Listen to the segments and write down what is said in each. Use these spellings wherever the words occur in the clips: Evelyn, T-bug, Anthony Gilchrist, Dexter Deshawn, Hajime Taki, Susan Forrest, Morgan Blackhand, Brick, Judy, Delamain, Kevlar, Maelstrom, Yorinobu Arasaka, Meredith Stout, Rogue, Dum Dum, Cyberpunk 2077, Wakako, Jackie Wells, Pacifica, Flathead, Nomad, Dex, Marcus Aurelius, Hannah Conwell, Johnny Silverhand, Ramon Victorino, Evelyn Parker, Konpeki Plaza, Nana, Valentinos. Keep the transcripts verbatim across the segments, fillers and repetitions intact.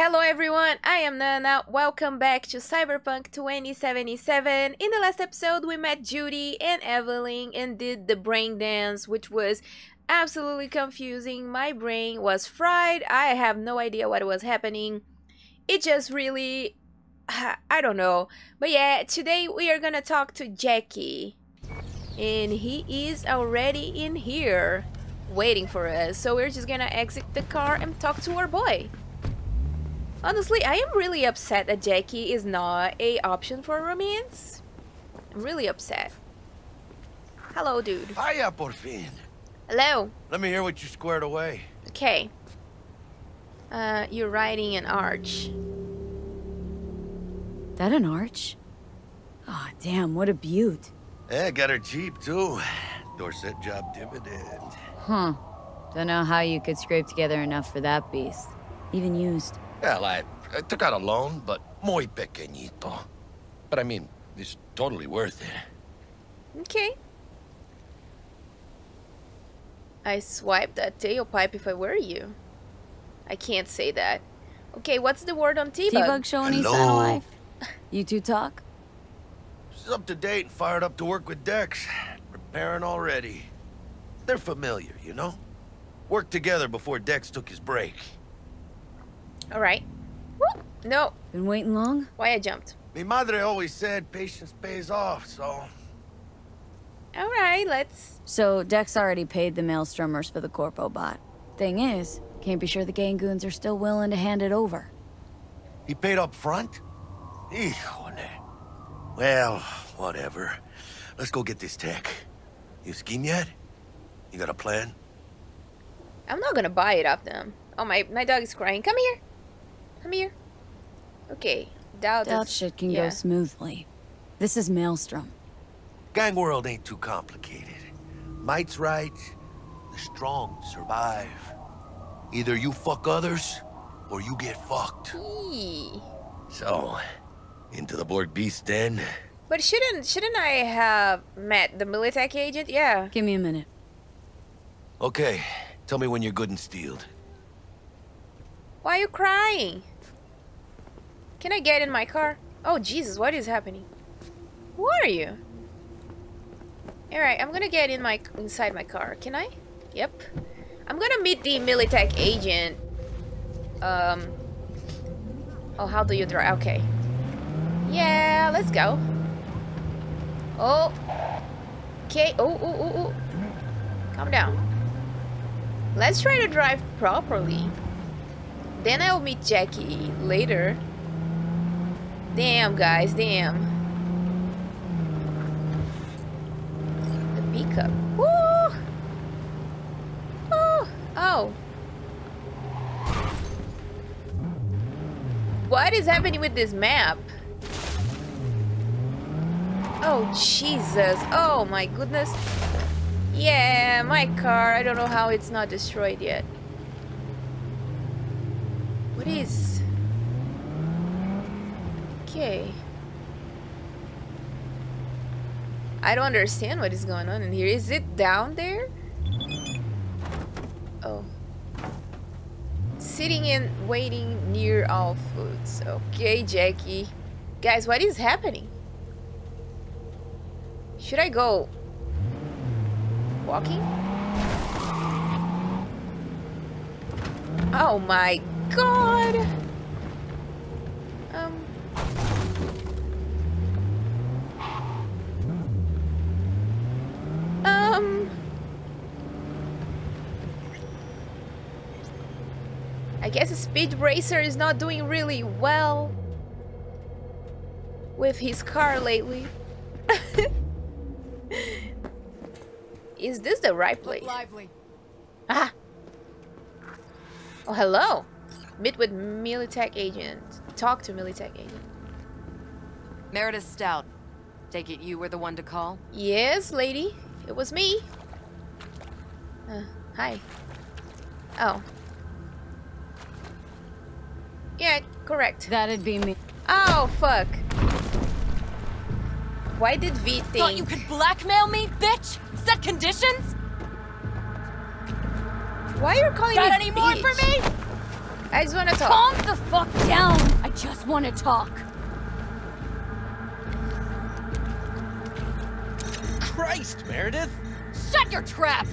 Hello everyone, I am Nana, welcome back to Cyberpunk twenty seventy-seven. In the last episode we met Judy and Evelyn and did the brain dance, which was absolutely confusing. My brain was fried, I have no idea what was happening. It just really... I don't know. But yeah, today we are gonna talk to Jackie. And he is already in here, waiting for us. So we're just gonna exit the car and talk to our boy. Honestly, I am really upset that Jackie is not a option for romance. I'm really upset. Hello, dude. Hiya, por fin. Hello. Let me hear what you squared away. Okay. Uh, you're riding an arch. That an arch? Aw, oh, damn, what a beaut. Yeah, got her cheap, too. Dorset job dividend. Huh. Don't know how you could scrape together enough for that beast. Even used. Well, I, I took out a loan, but muy pequeñito. But I mean, it's totally worth it. Okay. I swipe that tailpipe if I were you. I can't say that. Okay, what's the word on T-bug? T-bug showing his life. You two talk? She's up to date and fired up to work with Dex. Repairing already. They're familiar, you know? Worked together before Dex took his break. All right. Woo. No. Been waiting long? Why I jumped. Mi madre always said patience pays off, so... All right, let's... So, Dex already paid the Maelstromers for the Corpo bot. Thing is, can't be sure the gang goons are still willing to hand it over. He paid up front? Híjole. Well, whatever. Let's go get this tech. You scheme yet? You got a plan? I'm not gonna buy it off them. Oh, my, my dog is crying. Come here. Come here. Okay. Doubt, Doubt shit can yeah. go smoothly. This is Maelstrom. Gang world ain't too complicated. Might's right. The strong survive. Either you fuck others, or you get fucked. Eee. So, into the Borg Beast den. But shouldn't shouldn't I have met the Militech agent? Yeah. Give me a minute. Okay. Tell me when you're good and steeled. Why are you crying? Can I get in my car? Oh, Jesus, what is happening? Who are you? Alright, I'm gonna get in my inside my car. Can I? Yep. I'm gonna meet the Militech agent. Um... Oh, how do you drive? Okay. Yeah, let's go. Oh. Okay. Oh, oh, oh, oh. Calm down. Let's try to drive properly. Then I'll meet Jackie later. Damn, guys, damn. The pickup. Woo! Oh! Oh! What is happening with this map? Oh, Jesus. Oh, my goodness. Yeah, my car. I don't know how it's not destroyed yet. What is... Okay. I don't understand what is going on in here. Is it down there? Oh. Sitting and waiting near all foods. Okay, Jackie. Guys, what is happening? Should I go... walking? Oh my god. God. Um. Um. I guess Speed Racer is not doing really well with his car lately. Is this the right place? Ah. Oh, hello. Meet with Militech agent. Talk to Militech agent. Meredith Stout. Take it you were the one to call? Yes, lady. It was me. Uh, hi. Oh. Yeah, correct. That'd be me. Oh, fuck. Why did V think... Thought you could blackmail me, bitch? Set conditions? Why are you calling me bitch? Got any more for me? I just want to talk. Calm the fuck down. I just want to talk. Christ, Meredith! Shut your trap!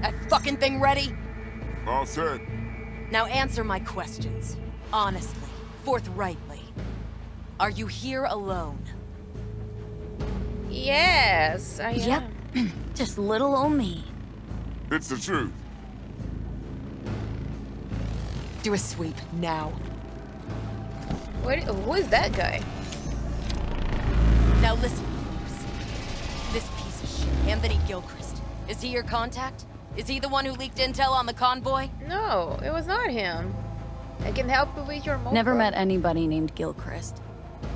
That fucking thing ready? All set. Now answer my questions. Honestly. Forthrightly. Are you here alone? Yes, I am. Yep. Just little old me. It's the truth. Do a sweep, now. What? Who is that guy? Now listen, this piece of shit, Anthony Gilchrist. Is he your contact? Is he the one who leaked intel on the convoy? No, it was not him. I can help you with your mobile. Never met anybody named Gilchrist.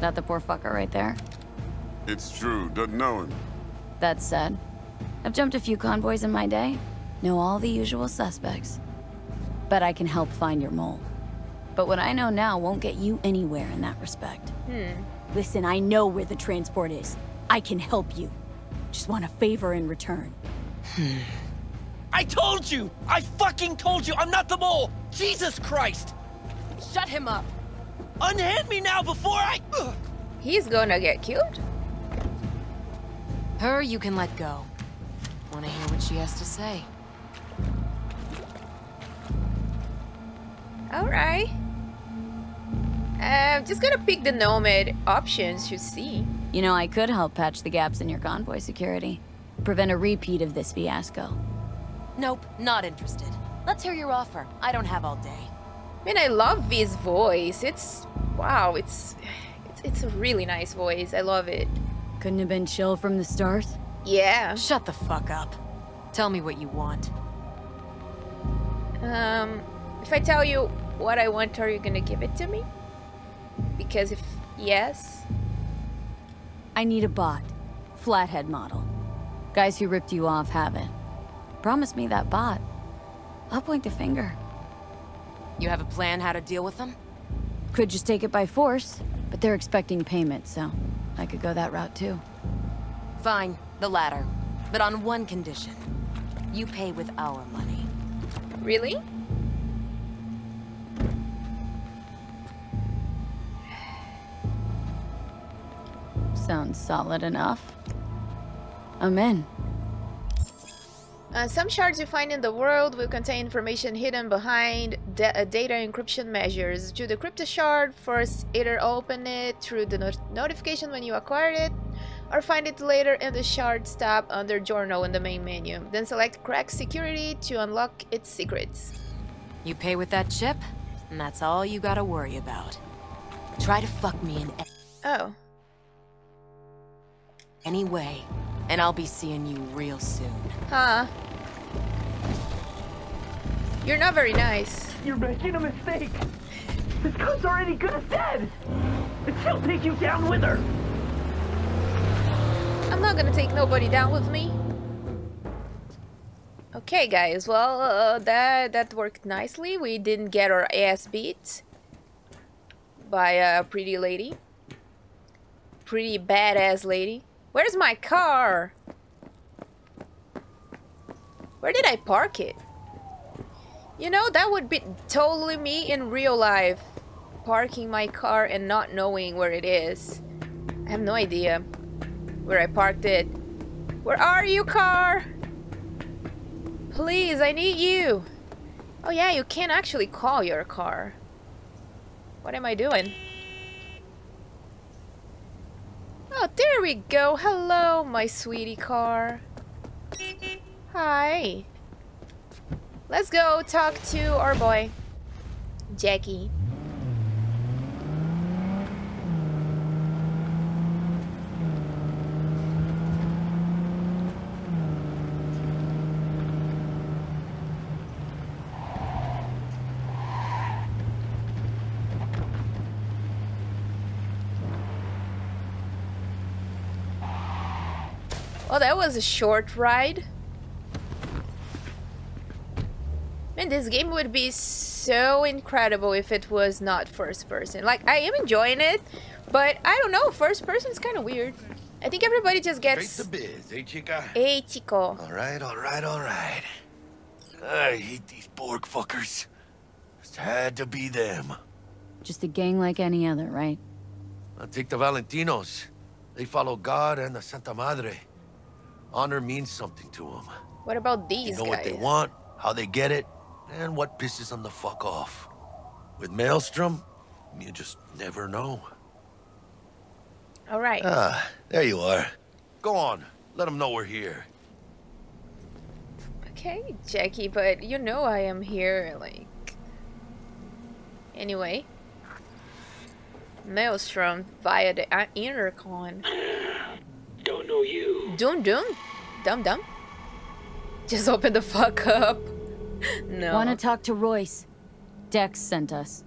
That the poor fucker right there? It's true, doesn't know him. That said, I've jumped a few convoys in my day. Know all the usual suspects. Bet I can help find your mole. But what I know now won't get you anywhere in that respect. Hmm. Listen, I know where the transport is. I can help you. Just want a favor in return. Hmm. I told you! I fucking told you! I'm not the mole! Jesus Christ! Shut him up! Unhand me now before I... Ugh. He's gonna get killed. Her you can let go. Wanna hear what she has to say. Alright. I'm uh, just gonna pick the nomad options to see. You know, I could help patch the gaps in your convoy security. Prevent a repeat of this fiasco. Nope, not interested. Let's hear your offer. I don't have all day. I mean, I love this voice. It's... wow, it's... It's, it's a really nice voice. I love it. Couldn't have been chill from the start? Yeah. Shut the fuck up. Tell me what you want. Um... If I tell you what I want, are you gonna give it to me? Because if yes... I need a bot. Flathead model. Guys who ripped you off have it. Promise me that bot. I'll point the finger. You have a plan how to deal with them? Could just take it by force, but they're expecting payment, so I could go that route too. Fine, the latter. But on one condition. You pay with our money. Really? Sounds solid enough. I'm in. Uh, some shards you find in the world will contain information hidden behind da data encryption measures. To decrypt a shard, first either open it through the not notification when you acquired it, or find it later in the Shards tab under Journal in the main menu. Then select Crack Security to unlock its secrets. You pay with that chip, and that's all you gotta worry about. Try to fuck me in oh. any way, and I'll be seeing you real soon. Huh. You're not very nice. You're making a mistake. This gun's already good as dead. And she'll take you down with her. I'm not gonna take nobody down with me. Okay, guys. Well, uh, that that worked nicely. We didn't get our ass beat by a pretty lady, pretty badass lady. Where's my car? Where did I park it? You know, that would be totally me in real life. Parking my car and not knowing where it is. I have no idea where I parked it. Where are you, car? Please, I need you. Oh yeah, you can't actually call your car. What am I doing? Oh, there we go. Hello, my sweetie car. Hi. Let's go talk to our boy, Jackie. Oh, that was a short ride. Man, this game would be so incredible if it was not first person. Like, I am enjoying it, but I don't know, first person is kind of weird. I think everybody just gets... Straight to biz, eh, chica? Hey, chico. All right, all right, all right. I hate these Borg fuckers. Just had to be them. Just a gang like any other, right? I'll take the Valentinos. They follow God and the Santa Madre. Honor means something to them. What about these guys? You know what they want, how they get it, and what pisses them the fuck off. With Maelstrom, you just never know. All right. Ah, there you are. Go on. Let them know we're here. Okay, Jackie, but you know I am here, like... Anyway. Maelstrom via the intercon. Don't know you. Dum Dum? Dum Dum? Just open the fuck up. No. Wanna talk to Royce. Dex sent us.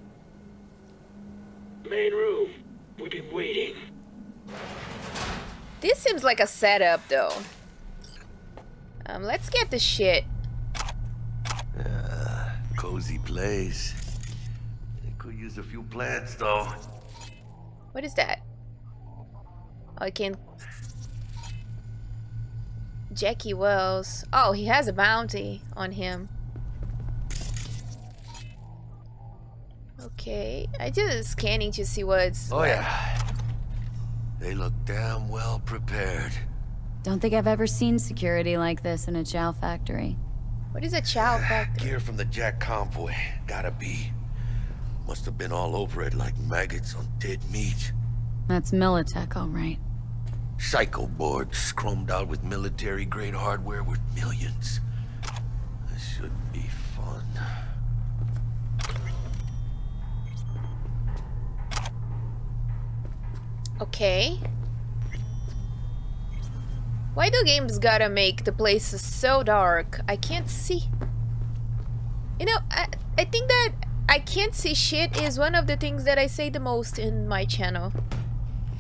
Main room. We've been waiting. This seems like a setup, though. Um, let's get the shit. Uh, cozy place. I could use a few plants, though. What is that? Oh, I can't. Jackie Wells. Oh, he has a bounty on him. Okay, I did scanning to see what's. Oh like. Yeah. They look damn well prepared. Don't think I've ever seen security like this in a chow factory. What is a chow uh, factory? Gear from the Jack convoy. Gotta be. Must have been all over it like maggots on dead meat. That's Militech, all right. Psycho boards scrummed out with military-grade hardware worth millions. This should be fun. Okay. Why do games gotta make the places so dark? I can't see. You know, I, I think that I can't see shit is one of the things that I say the most in my channel.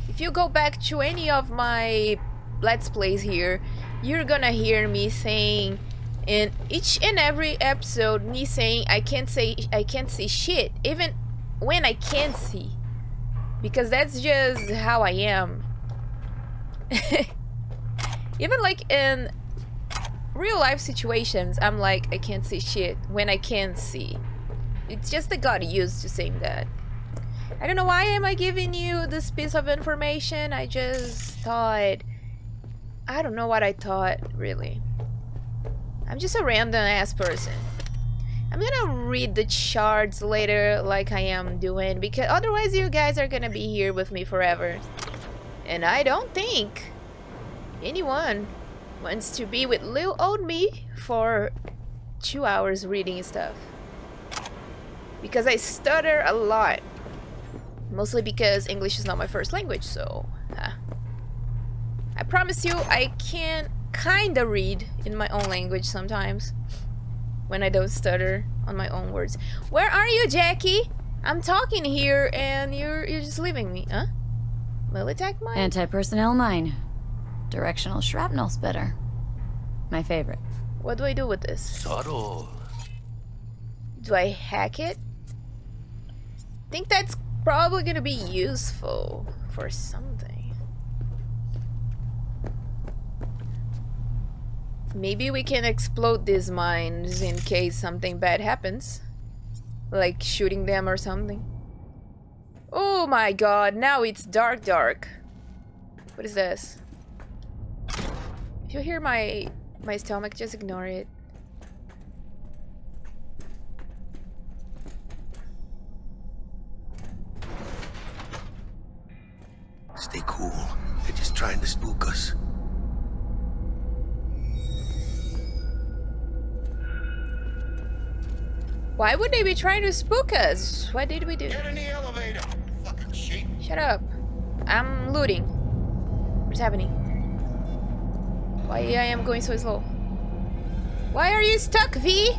If you go back to any of my Let's Plays here, you're gonna hear me saying in each and every episode, me saying I can't say I can't see shit, even when I can see. Because that's just how I am. Even like in real life situations, I'm like, I can't see shit when I can see. It's just that I got used to saying that. I don't know why am I giving you this piece of information. I just thought... I don't know what I thought, really. I'm just a random ass person. I'm gonna read the charts later like I am doing, because otherwise you guys are gonna be here with me forever. And I don't think anyone wants to be with little old me for two hours reading stuff. Because I stutter a lot. Mostly because English is not my first language, so... Uh, I promise you, I can kinda read in my own language sometimes. When I don't stutter on my own words. Where are you, Jackie? I'm talking here and you're you're just leaving me, huh? Militech mine? Anti-personnel mine. Directional shrapnel spitter. My favorite. What do I do with this? Subtle. Do I hack it? Think that's probably gonna be useful for something. Maybe we can explode these mines in case something bad happens. Like shooting them or something. Oh my god, now it's dark dark. What is this? If you hear my my stomach, just ignore it. Stay cool. They're just trying to spook us. Why would they be trying to spook us? What did we do? Get in the elevator, fucking sheep. Shut up. I'm looting. What's happening? Why I am going so slow? Why are you stuck, V?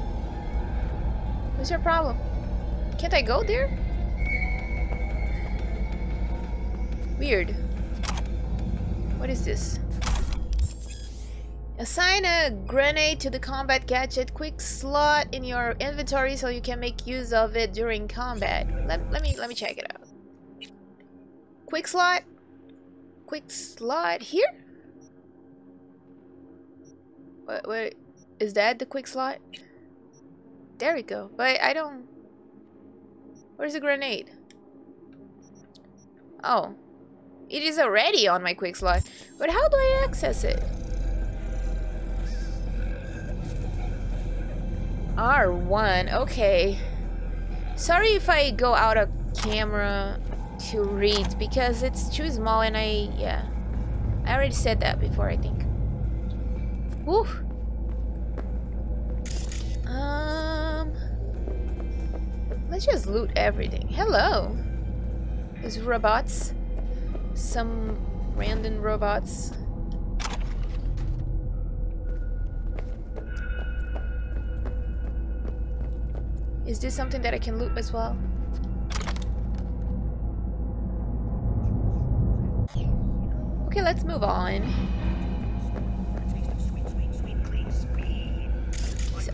What's your problem? Can't I go there? Weird. What is this? Assign a grenade to the combat gadget quick slot in your inventory so you can make use of it during combat. Let, let me let me check it out. Quick slot? Quick slot here? What, what is that the quick slot? There we go. But I don't Where's the grenade? Oh. It is already on my quick slot. But how do I access it? R one. Okay. Sorry if I go out of camera to read, because it's too small and I... yeah. I already said that before, I think. Woo! Um... Let's just loot everything. Hello! There's robots. Some random robots. Is this something that I can loot as well? Okay, let's move on.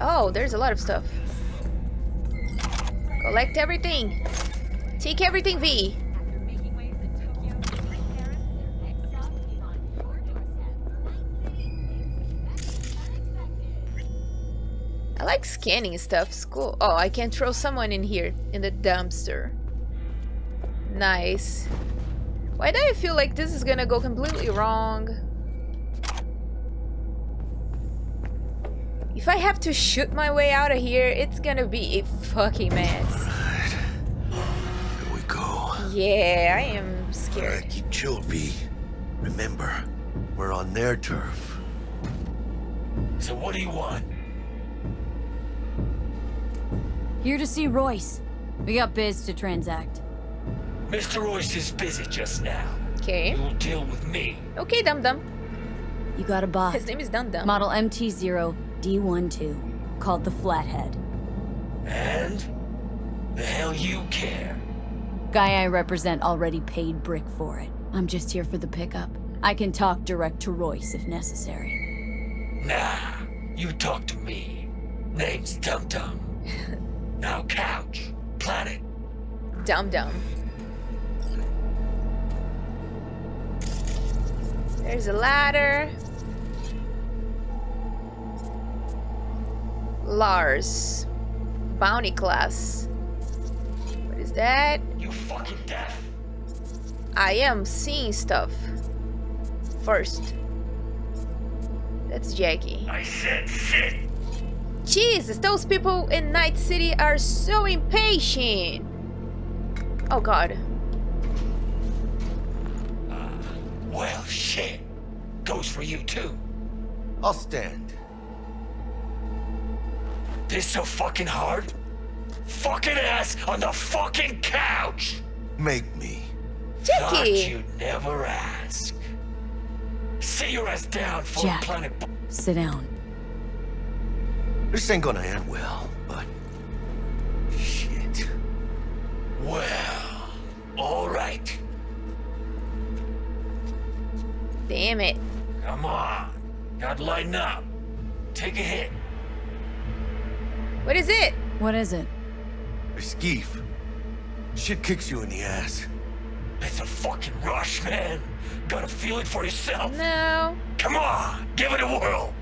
Oh, there's a lot of stuff. Collect everything. Take everything, V. I like scanning stuff. It's cool. Oh, I can throw someone in here, in the dumpster. Nice. Why do I feel like this is gonna go completely wrong? If I have to shoot my way out of here, it's gonna be a fucking mess. Alright. Here we go. Yeah, I am scared. Alright, keep chill, V. Remember, we're on their turf. So what do you want? Here to see Royce. We got biz to transact. Mister Royce is busy just now. Okay. You'll deal with me. Okay, Dum Dum. You got a boss. His name is Dum Dum. Model M T zero D one two, called the Flathead. And? The hell you care? Guy I represent already paid Brick for it. I'm just here for the pickup. I can talk direct to Royce if necessary. Nah, you talk to me. Name's Dum Dum. Now couch, planet. Dum Dum. There's a ladder. Lars. Bounty class. What is that? You fucking deaf. I am seeing stuff. First. That's Jackie. I said shit. Jesus, those people in Night City are so impatient. Oh god. Well, shit. Goes for you, too. I'll stand. This so fucking hard? Fucking ass on the fucking couch! Make me. Jackie. Thought you'd never ask. Sit your ass down for Jack, planet... sit down. This ain't gonna end well, but... shit. Well... alright. Damn it. Come on. Gotta lighten up. Take a hit. What is it? What is it? A skeef. Shit kicks you in the ass. It's a fucking rush, man. Gotta feel it for yourself. No. Come on. Give it a whirl.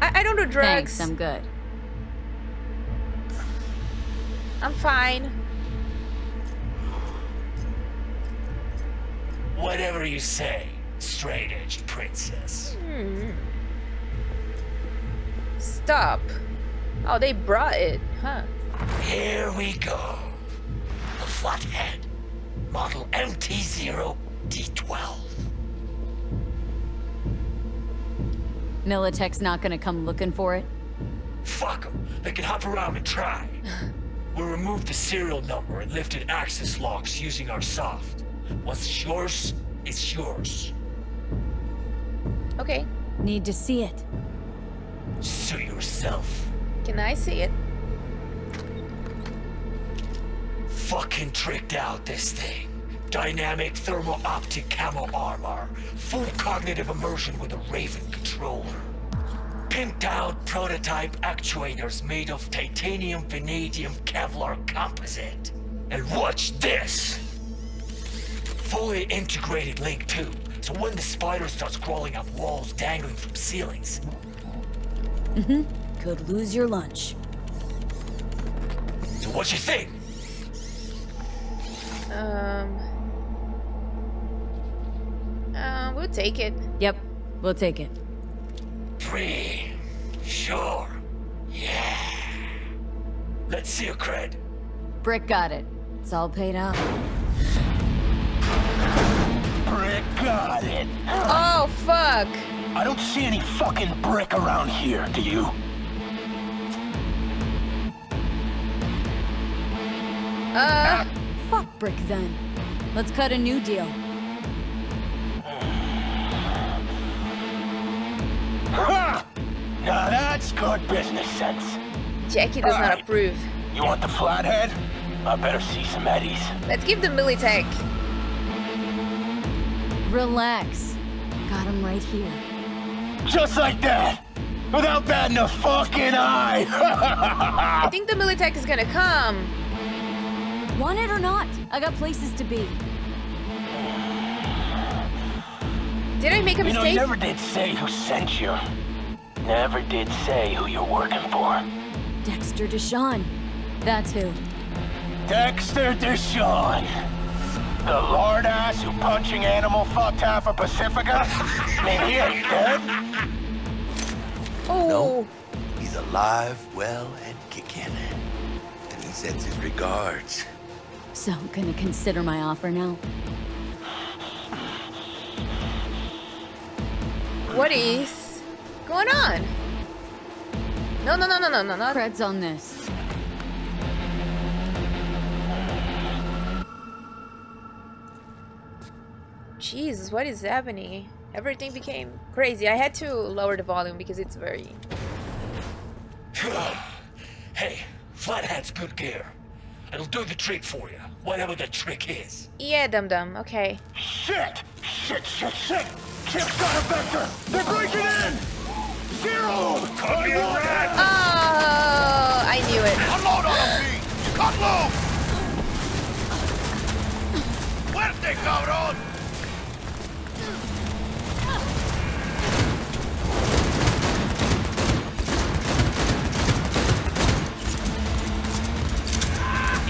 I, I don't do drugs. Thanks, I'm good. I'm fine. Whatever you say, straight-edged princess. Hmm. Stop. Oh, they brought it, huh? Here we go. The Flathead. Model M T zero D twelve. Militech's not gonna come looking for it? Fuck them. They can hop around and try. We'll remove the serial number and lifted access locks using our soft. What's yours is yours. Okay. Need to see it. Sue yourself. Can I see it? Fucking tricked out this thing. Dynamic thermal optic camo armor. Full cognitive immersion with a Raven controller. Pimped out prototype actuators made of titanium vanadium Kevlar composite. And watch this! Fully integrated link tube, so when the spider starts crawling up walls dangling from ceilings. Mm-hmm. Could lose your lunch. So what you think? Um. Uh, we'll take it. Yep, we'll take it. Free. Sure. Yeah. Let's see your cred. Brick got it. It's all paid up. Brick got it. Oh, fuck. I don't see any fucking Brick around here, do you? Uh, fuck Brick then. Let's cut a new deal. Ha! Now that's good business sense. Jackie does not approve. You want the Flathead? I better see some eddies. Let's give them Militech. Relax. Got him right here. Just like that! Without batting a fucking eye! I think the Militech is gonna come. Want it or not, I got places to be. Did I make a mistake? You know, you never did say who sent you. Never did say who you're working for. Dexter Deshawn. That's who. Dexter Deshawn. The lord ass who punching animal fucked half of Pacifica? I mean, he ain't dead. Oh. No, he's alive, well, and kicking. And he sends his regards. So I'm gonna consider my offer now. What is going on? No, no, no, no, no, no, no. Creds on this. Jesus, what is happening? Everything became crazy. I had to lower the volume because it's very... Hey, Flathead's good gear. It'll do the trick for you, whatever the trick is. Yeah, Dum Dum. Okay. Shit! Shit! Shit! Shit! Chip's got a vector. They're breaking in. Zero. Cut your head. Oh, I knew it. Unload on me. Cut loose. Where's they coming on?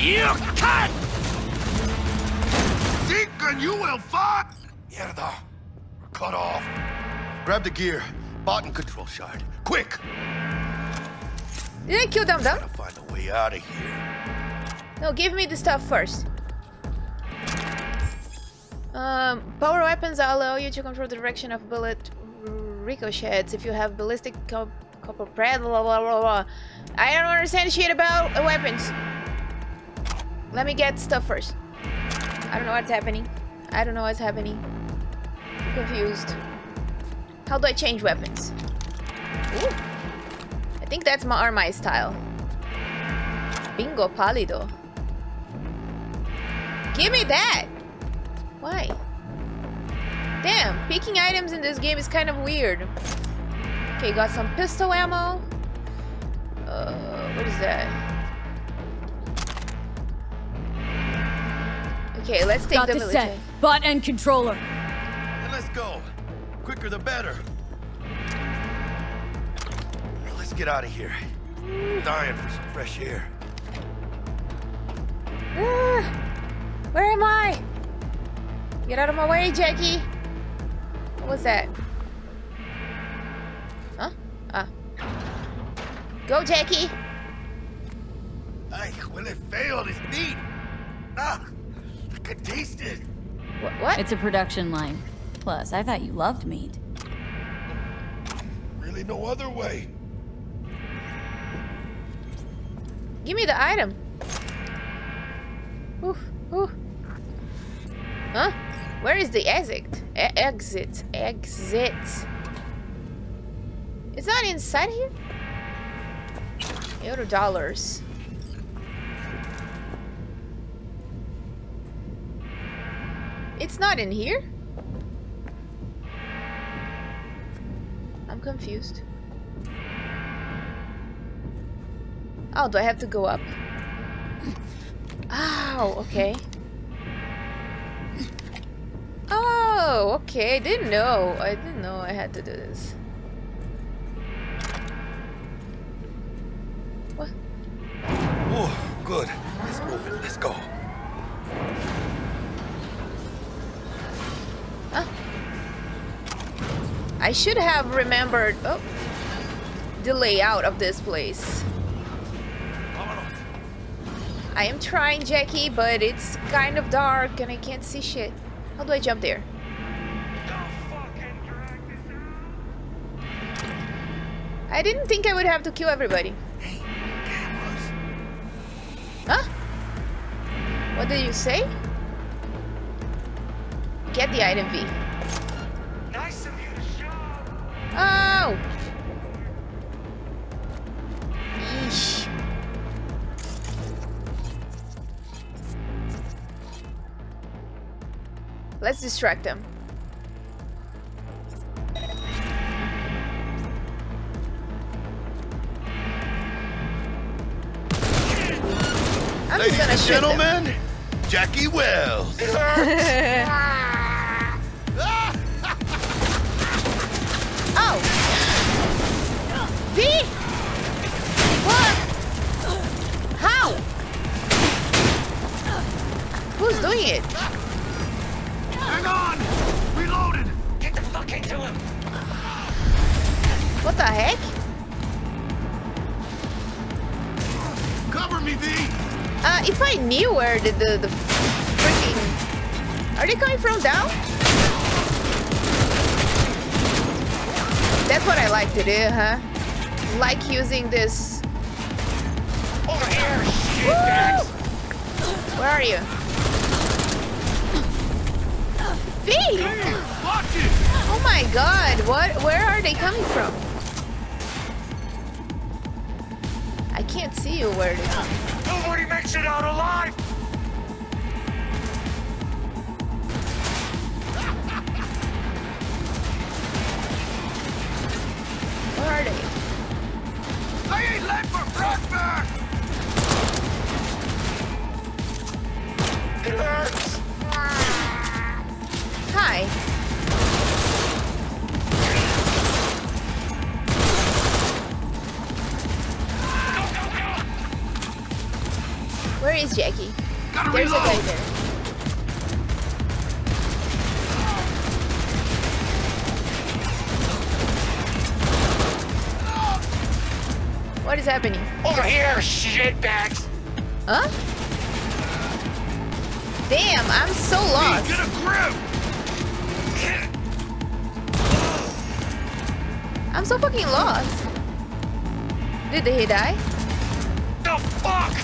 You cut! Think and you will fight! Mierda. We're cut off. Grab the gear. Bot and control shard. Quick! Did I kill Dum Dum? Gotta find a way out of here. No, give me the stuff first. Um, power weapons allow you to control the direction of bullet ricochets if you have ballistic copper pad. Blah, blah, blah, blah. I don't understand shit about weapons. Let me get stuff first. I don't know what's happening. I don't know what's happening. I'm confused. How do I change weapons? Ooh. I think that's my Armai style. Bingo pálido. Give me that! Why? Damn, picking items in this game is kind of weird. Okay, got some pistol ammo. Uh, what is that? Okay, let's take the Militech. Bot and controller. And let's go. Quicker the better. Now let's get out of here. I'm dying for some fresh air. Uh, where am I? Get out of my way, Jackie. What was that? Huh? Ah. Go, Jackie. Ay, when it failed, it's neat. Ah. Could taste it. What, what? It's a production line. Plus, I thought you loved meat. Really, no other way. Give me the item. Ooh, ooh. Huh? Where is the exit? E exit. Exit. It's not inside here. Euro dollars. It's not in here? I'm confused. Oh, do I have to go up? Oh, okay. Oh, okay. I didn't know. I didn't know I had to do this. What? Oh, good. Let's move it. Let's go. I should have remembered oh, the layout of this place. I am trying, Jackie, but it's kind of dark and I can't see shit. How do I jump there? I didn't think I would have to kill everybody. Hey, huh? What did you say? Get the item V. Nice of you to show. Oh. Yeesh. Let's distract them. Ladies and gentlemen, them. Jackie Wells. Oh. V? What? How? Who's doing it? Hang on! Reloaded! Get the fuck into him! What the heck? Cover me, V! Uh, if I knew where the, the, the freaking... Are they coming from down? That's what I like to do, huh? Like using this... Over here, shit, Dex! Where are you? V! Oh my god, what? Where are they coming from? I can't see you where they coming from. Nobody makes it out alive! Where are they? I ain't late for breakfast! It hurts! Hi. Where is Jackie? Gotta There's reload. a guy there. What is happening? Over here, shitbags! Huh? Damn, I'm so lost. Get a grip! I'm so fucking lost. Did he die? The fuck!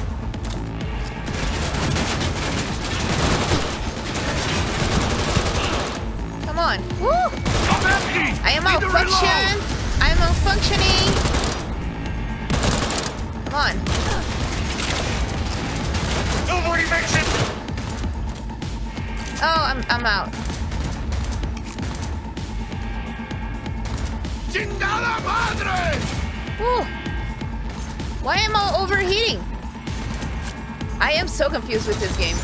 Come on. Woo! I am out function. I am out functioning. Come on. Nobody makes it. Oh, I'm I'm out. Chingada madre! Woo! Why am I overheating? I am so confused with this game.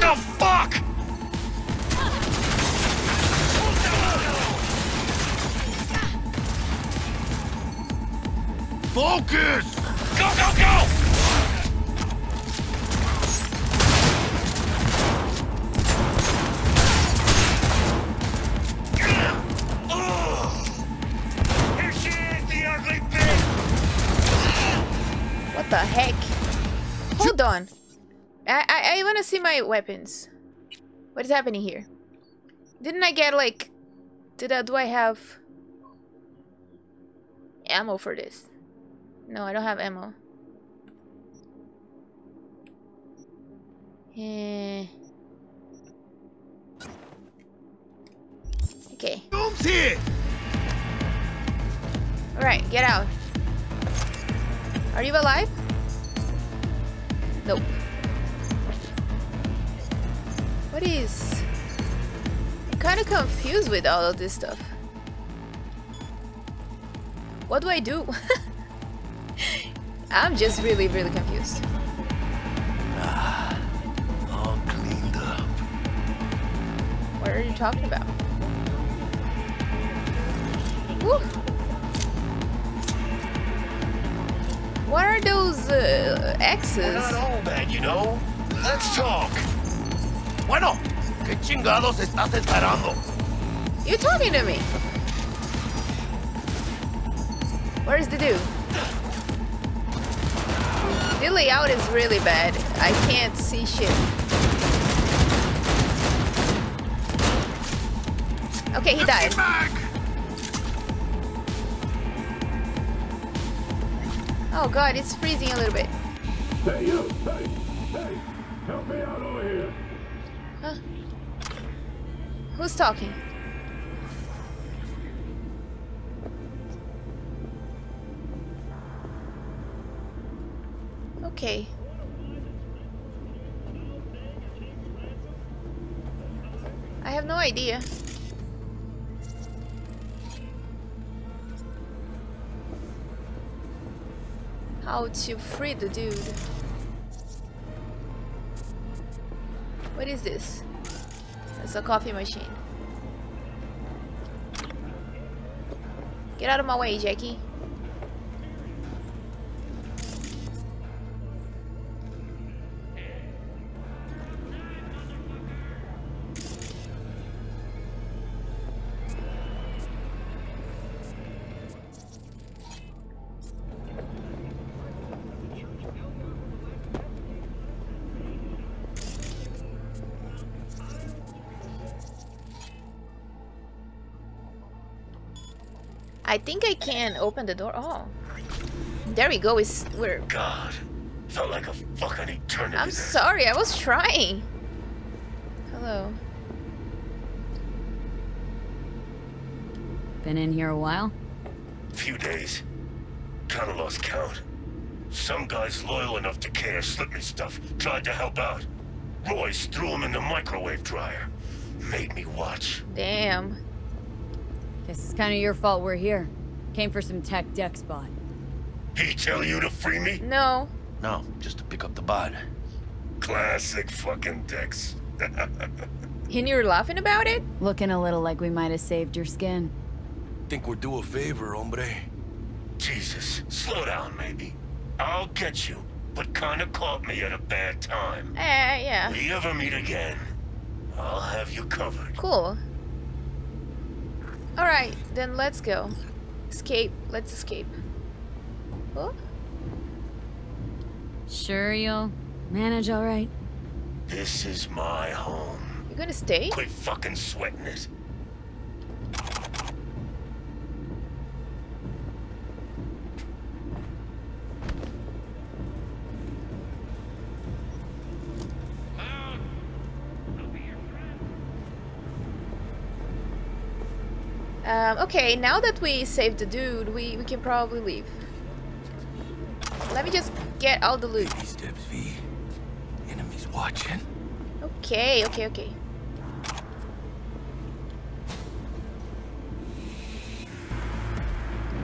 The fuck! Focus! Go, go, go! Here she is, the ugly bitch! What the heck? Hold on. I, I, I want to see my weapons. What is happening here? Didn't I get like... Did I, do I have... ammo for this? No, I don't have ammo. Eh. Okay. Alright, get out. Are you alive? Nope. What is... I'm kind of confused with all of this stuff. What do I do? I'm just really, really confused. Ah, all cleaned up. What are you talking about? Woo. What are those uh, X's? We're not all bad, you know. Let's talk. Bueno, ¿qué chingados estás esperando? You're talking to me. Where's the dude? The layout is really bad. I can't see shit. Okay, he died. Oh god, it's freezing a little bit. Hey, you! Hey! Hey! Help me out over here! Huh? Who's talking? Okay. I have no idea. How to free the dude. What is this? It's a coffee machine. Get out of my way, Jackie. I think I can open the door. Oh, there we go. It's we're. God, felt like a fucking eternity. I'm sorry, I was trying. Hello. Been in here a while? Few days. Kinda lost count. Some guy's loyal enough to care, slipped me stuff, tried to help out. Royce threw him in the microwave dryer. Made me watch. Damn. Guess it's kind of your fault we're here. Came for some tech Dex bot. He tell you to free me? No. No, just to pick up the bot. Classic fucking Dex. And you were laughing about it? Looking a little like we might have saved your skin. Think we're due a favor, hombre. Jesus, slow down, maybe. I'll get you, but kinda caught me at a bad time. Eh, uh, yeah. If we ever meet again, I'll have you covered. Cool. Alright, then let's go. Escape. Let's escape. Oh? Sure, you'll manage alright. This is my home. You're gonna stay? Quit fucking sweating it. Um, okay, now that we saved the dude, we, we can probably leave. Let me just get all the loot. Baby steps, V. Enemies watching. Okay, okay, okay.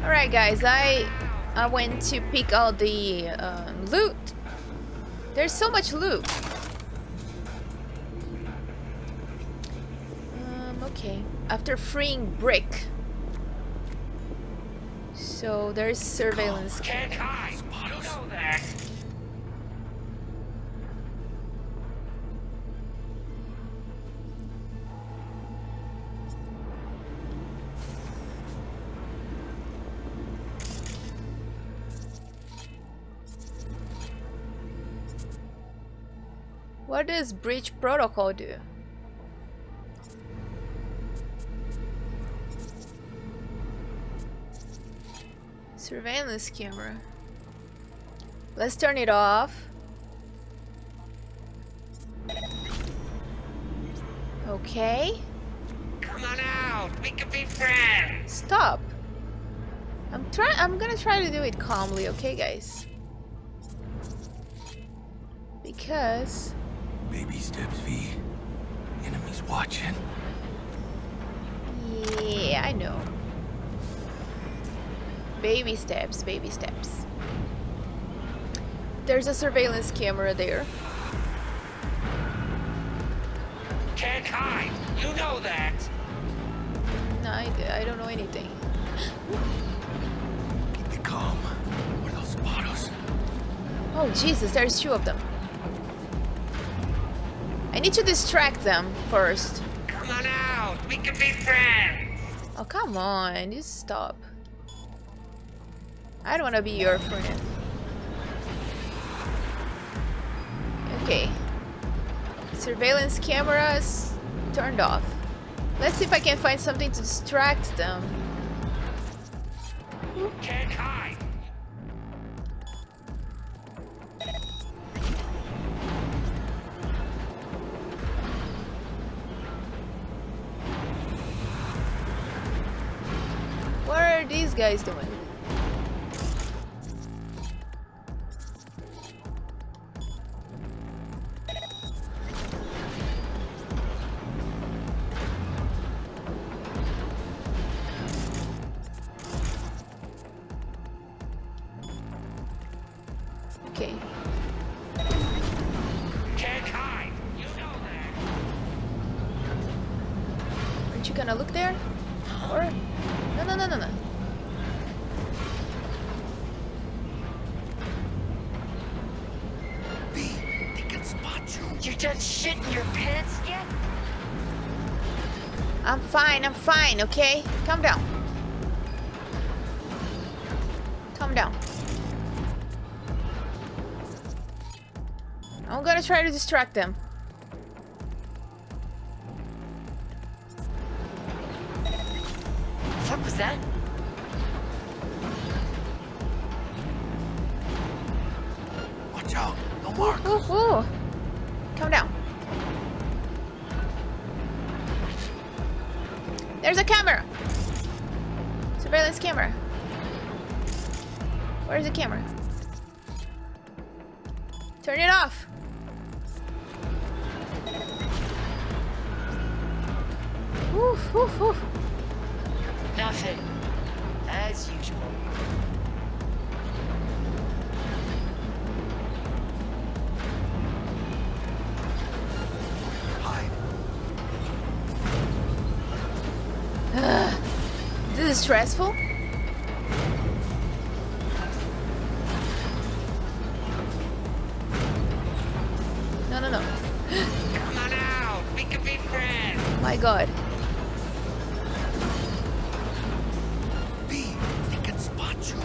Alright guys, I I went to pick all the uh, loot. There's so much loot. Um, okay. After freeing Brick. So there's surveillance. Can't hide. You know that. What does breach protocol do? Surveillance camera. Let's turn it off. Okay. Come on out. We can be friends. Stop. I'm trying. I'm gonna try to do it calmly, okay, guys? Because. Baby steps, V. Enemies watching. Yeah, I know. Baby steps, baby steps. There's a surveillance camera there. Can't hide, you know that. No, I, I don't know anything. Keep it calm. What are those bottles? Oh Jesus, there's two of them. I need to distract them first. Come Come on out. We can be friends. Oh, come on. Just stop. I don't want to be your friend. Okay. Surveillance cameras turned off. Let's see if I can find something to distract them. Can't hide. What are these guys doing? Okay, calm down. Calm down. I'm gonna try to distract them. What was that? Watch out! No mark. Ooh, ooh. Calm down. There's a camera! Surveillance camera. Where's the camera? Turn it off! Oof, oof, oof. Nothing. As usual. Stressful. No, no, no. Come on out. We can be friends. My God. B, they can spot you.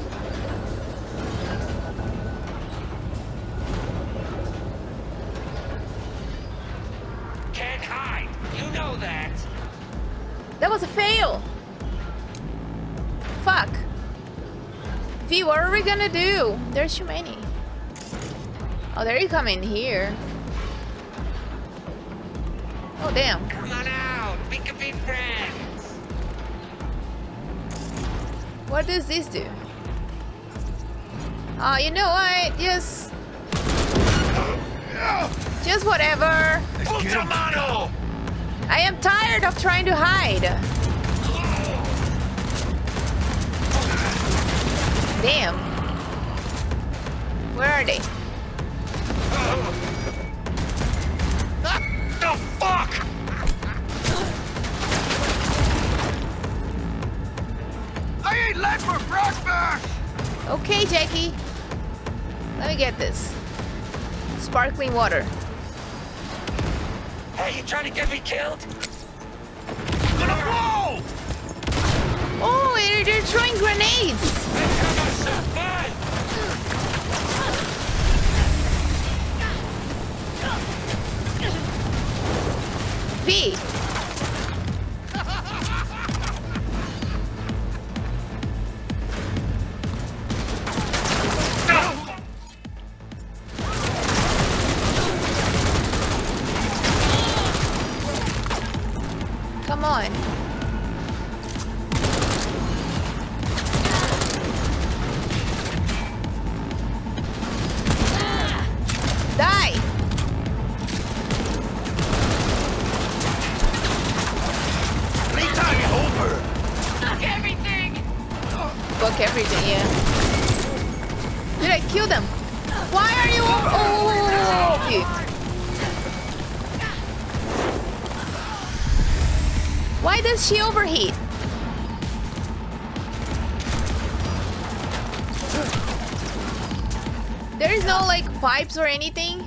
Can't hide. You know that. That was a fail. Fuck. V, what are we gonna do? There's too many. Oh, there you come in here. Oh, damn. Come on out. We can be friends. What does this do? Oh, you know what? Just... Just whatever. Ultimano! I am tired of trying to hide. Damn. Where are they? What the fuck? I ain't left for breakfast! Okay, Jackie. Let me get this. Sparkling water. Hey, you trying to get me killed? I'm gonna blow! Oh, they're, they're throwing grenades! V. Come on. Die. Fuck everything, yeah. Did I kill them? Why are you over? Oh, okay. Why does she overheat? There is no like pipes or anything.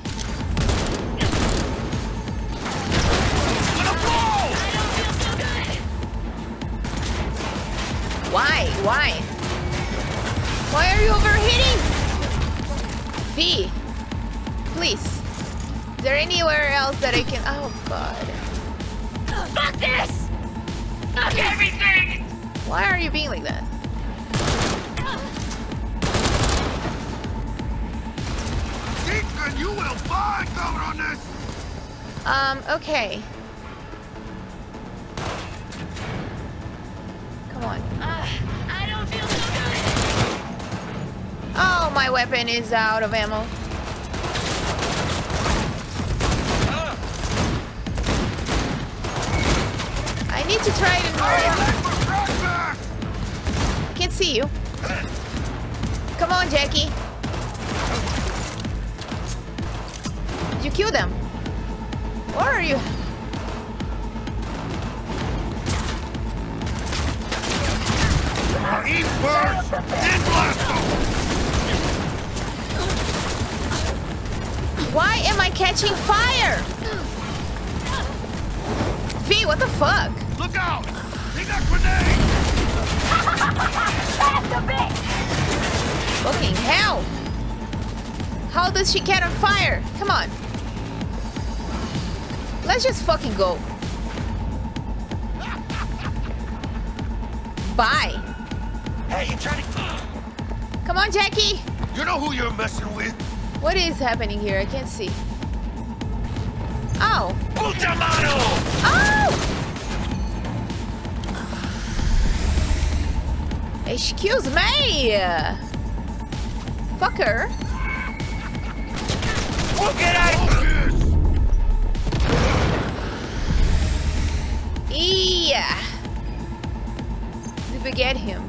Why are you overheating? V, please. Is there anywhere else that I can? Oh God. Fuck this! Fuck everything! Why are you being like that? Deacon, you will find cover on this. Um. Okay. Come on. Uh, I don't feel so good. Oh, my weapon is out of ammo. I need to try it more. Can't see you. Come on, Jackie. Did you kill them? Or are you? Eat birds and blast them! Why am I catching fire? V, what the fuck? Look out! Take that grenade! That's a bitch! Fucking hell! How does she catch on fire? Come on. Let's just fucking go. Bye. Hey, you trying to... Come on, Jackie! You know who you're messing with. What is happening here? I can't see. Oh! Ultimato! Oh! Excuse me! Fucker! We'll get out of here! Yeah! Did we get him?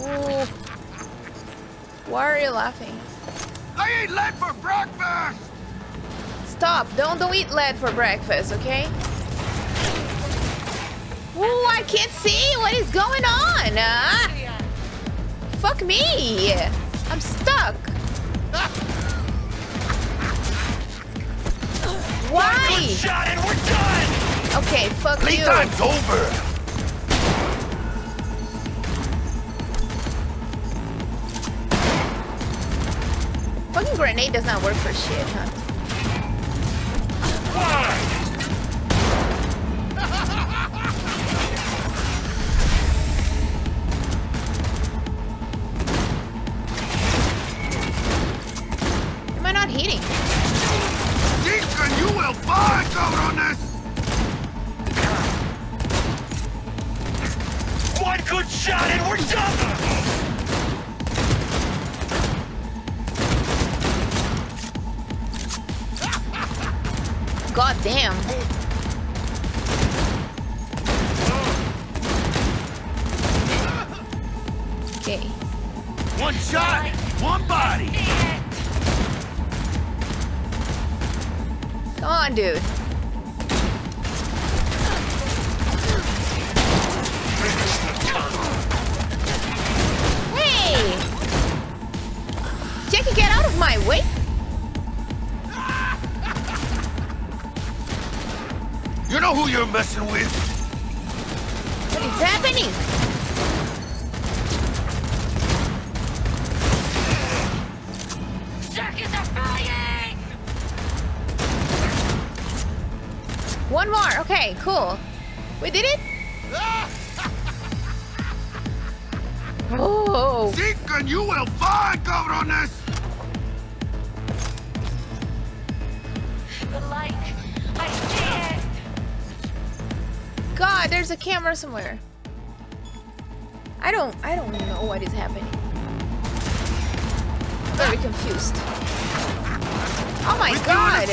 Ooh. Why are you laughing? I eat lead for breakfast! Stop! Don't don't eat lead for breakfast, okay? Ooh, I can't see what is going on! Uh, fuck me! I'm stuck! Why? One shot and we're done! Okay, fuck you. Playtime's over! Fucking grenade does not work for shit, huh? Am I not hitting? Deacon, you will find out on this! One good shot and we're done! God damn. Okay. One shot, one body. Come on, dude. Hey! Jackie, get out of my way. You know who you're messing with. What is happening? Circus are flying! One more. Okay, cool. We did it? Oh. Seek and you will find cover on this. The light. I see it. God, there's a camera somewhere. I don't, I don't know what is happening. I'm very confused. Oh my God!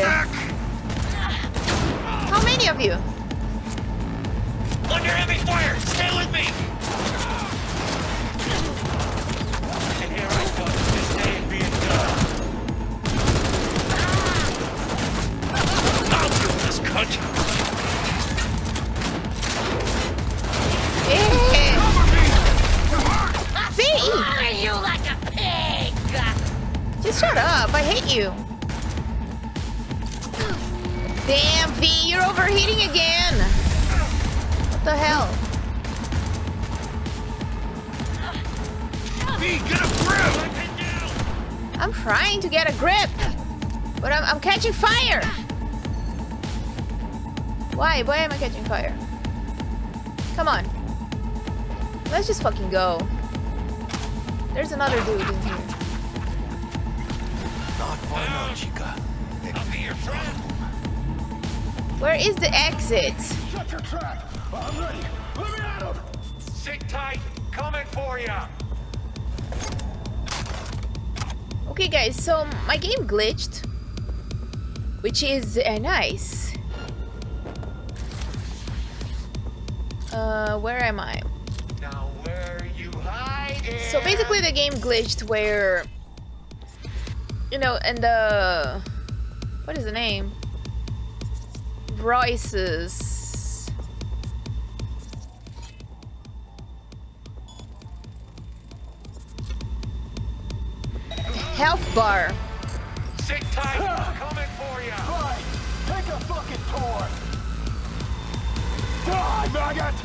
How many of you? Under heavy fire! Stay with me! And here I go, this day being done. I'll do this country. Are you like a pig? Just shut up! I hate you. Damn, V, you're overheating again! What the hell? V, get a grip! I'm trying to get a grip! But I'm, I'm catching fire! Why? Why am I catching fire? Come on. Let's just fucking go. There's another dude in here. Not far now, chica. I'll be your friend. Where is the exit? Shut your trap! I'm ready. Let me at him. Sit tight. Coming for ya. Okay, guys. So my game glitched, which is uh, nice. Uh, where am I? Now where are you hiding? So basically, the game glitched where, you know, and the what is the name? Royce's health bar. Sick time, uh, coming for you. Right, take a fucking tour. Die, maggot.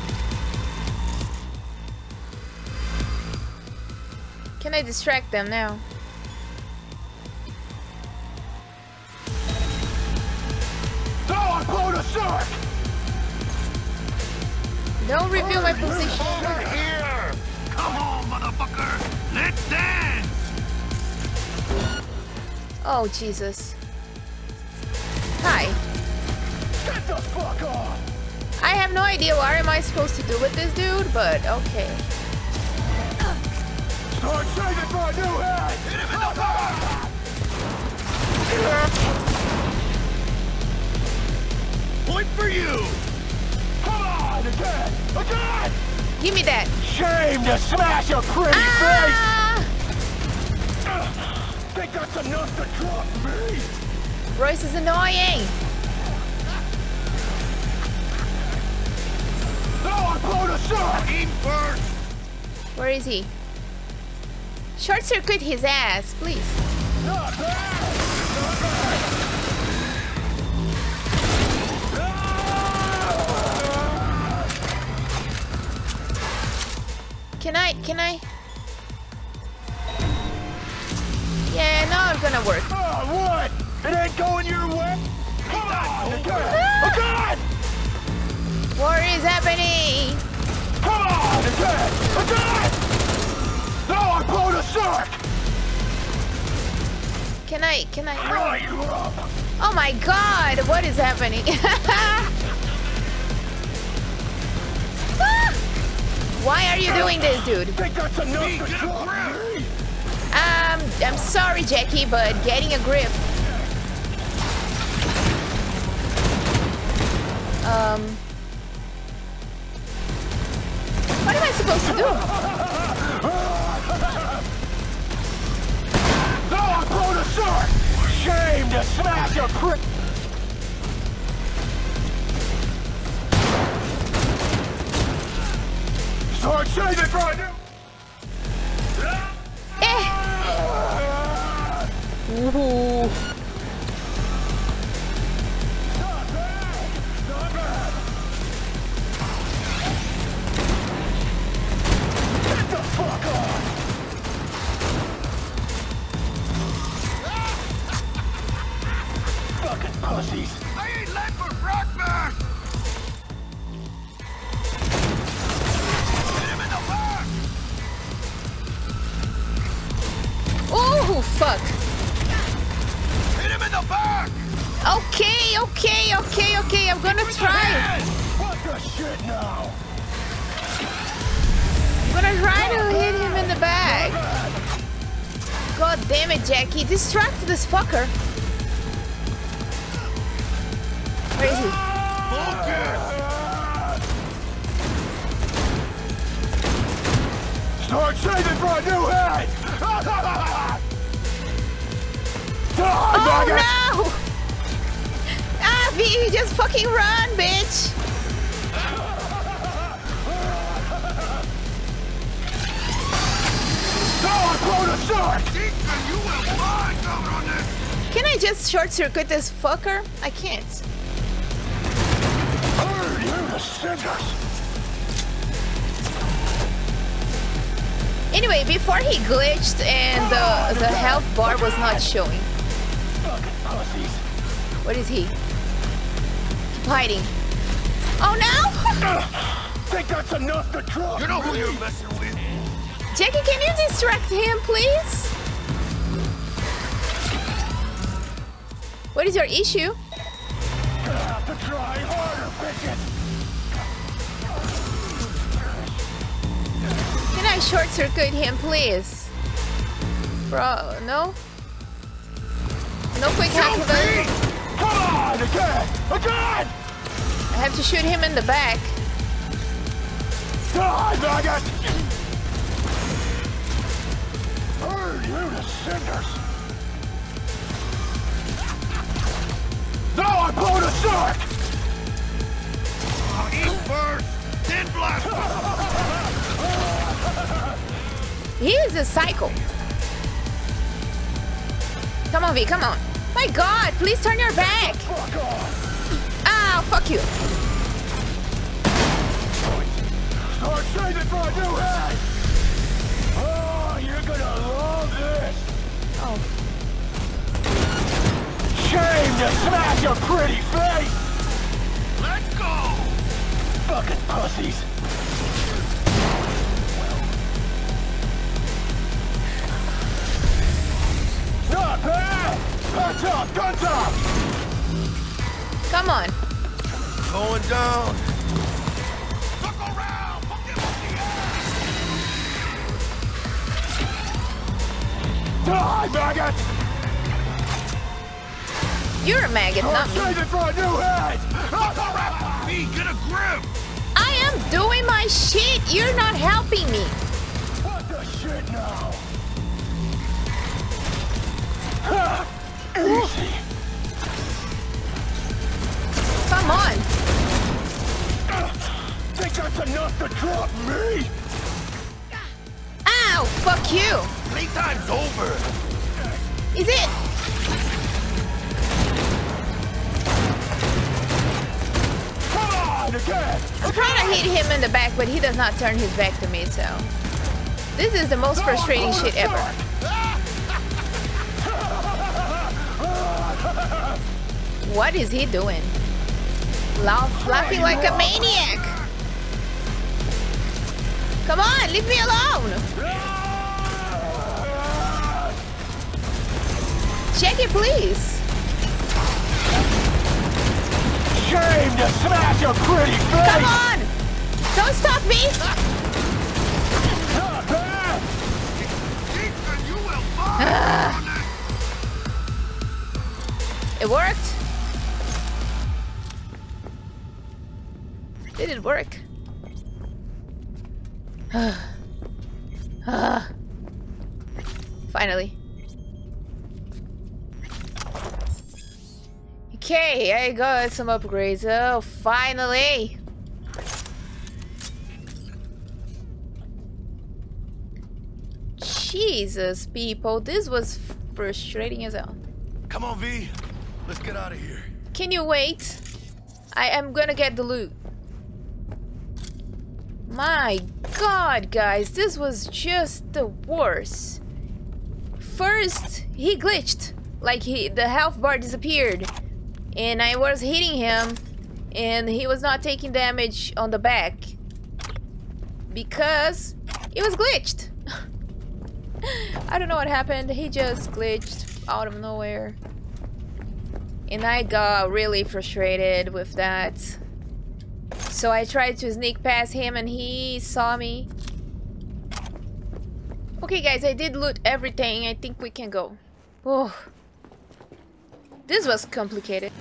Can I distract them now? Don't reveal my position. Over here! Come on, motherfucker! Let's dance! Oh, Jesus. Hi. Get the fuck off! I have no idea what am I supposed to do with this dude, but okay. Start saving for a new head! Hit him in the back! Point for you! Come on! Again! Again! Give me that! Shame to smash a pretty ah! face! Uh, think that's enough to drop me? Royce is annoying! No, I blow the shot! Aim first! Where is he? Short circuit his ass, please! Not bad! Not bad! Can I? Can I? Yeah, no, I'm gonna work. Oh, what? It ain't going your way. Come on! Oh, God! Ah! Oh, God! What is happening? Come on! Again! Again! No, I blown a shark! Can I? Can I? Oh, you up. Oh my God! What is happening? Ah! Why are you doing this, dude? Um, I'm sorry, Jackie, but getting a grip. Um, what am I supposed to do? No, I blow the sword. Shame to smash a grip. Start saving for a new... Eh! Ooh. Not bad! Not bad! Get the fuck off! Fucking pussies! I ain't left for breakfast! Oh fuck! Hit him in the back! Okay, okay, okay, okay. I'm gonna try. What the shit now? I'm gonna try to hit him in the back. God damn it, Jackie! Distract this fucker. Where is he? Focus. Start saving for a new head. Oh, oh no! Ah, V, just fucking run, bitch! No, I blow the shot! Can I just short circuit this fucker? I can't. Anyway, before he glitched and the, the health bar was not showing. What is he? Keep hiding. Oh no! Think that's enough to draw. You know who you're messing with. Jackie, can you distract him, please? What is your issue? Gonna have to try harder, bitches. Can I short circuit him, please? Bro, no? No quick hack with us. Come on, again! Again! I have to shoot him in the back. Die, maggot! Burn you to cinders! Now I blow the shark! I'll eat first, then blast him! He is a psycho. Come on, V, come on. My god, please turn your back! Ah, oh, fuck you. Start saving for a new head! Oh, you're gonna love this! Oh. Shame to smash your pretty face! Let's go! Fucking pussies! Not bad! Patch up! Guns up! Come on. Going down. Look around! Fuck him up the ass! Die, maggot! You're a maggot, not me. I'm saving for a new head! Me, get a grip! I am doing my shit! You're not helping me! What the shit now? Ha! Easy! Come on! Think that's enough to drop me? Ow! Fuck you! Playtime's over! Is it? I'm trying to hit him in the back, but he does not turn his back to me, so... This is the most frustrating shit ever. What is he doing? Laugh, laughing like a maniac! Come on, leave me alone! Check it, please! Shame to smash your pretty face! Come on! Don't stop me! Uh, it worked? Did it work? Uh, uh, finally. Okay, I got some upgrades. Oh, finally! Jesus, people, this was frustrating as hell. Come on, V. Let's get out of here. Can you wait? I am gonna get the loot. My god, guys, this was just the worst. First, he glitched. Like, he, the health bar disappeared. And I was hitting him, and he was not taking damage on the back because it was glitched. I don't know what happened. He just glitched out of nowhere, and I got really frustrated with that. So I tried to sneak past him, and he saw me. Okay, guys, I did loot everything. I think we can go. Oh. This was complicated.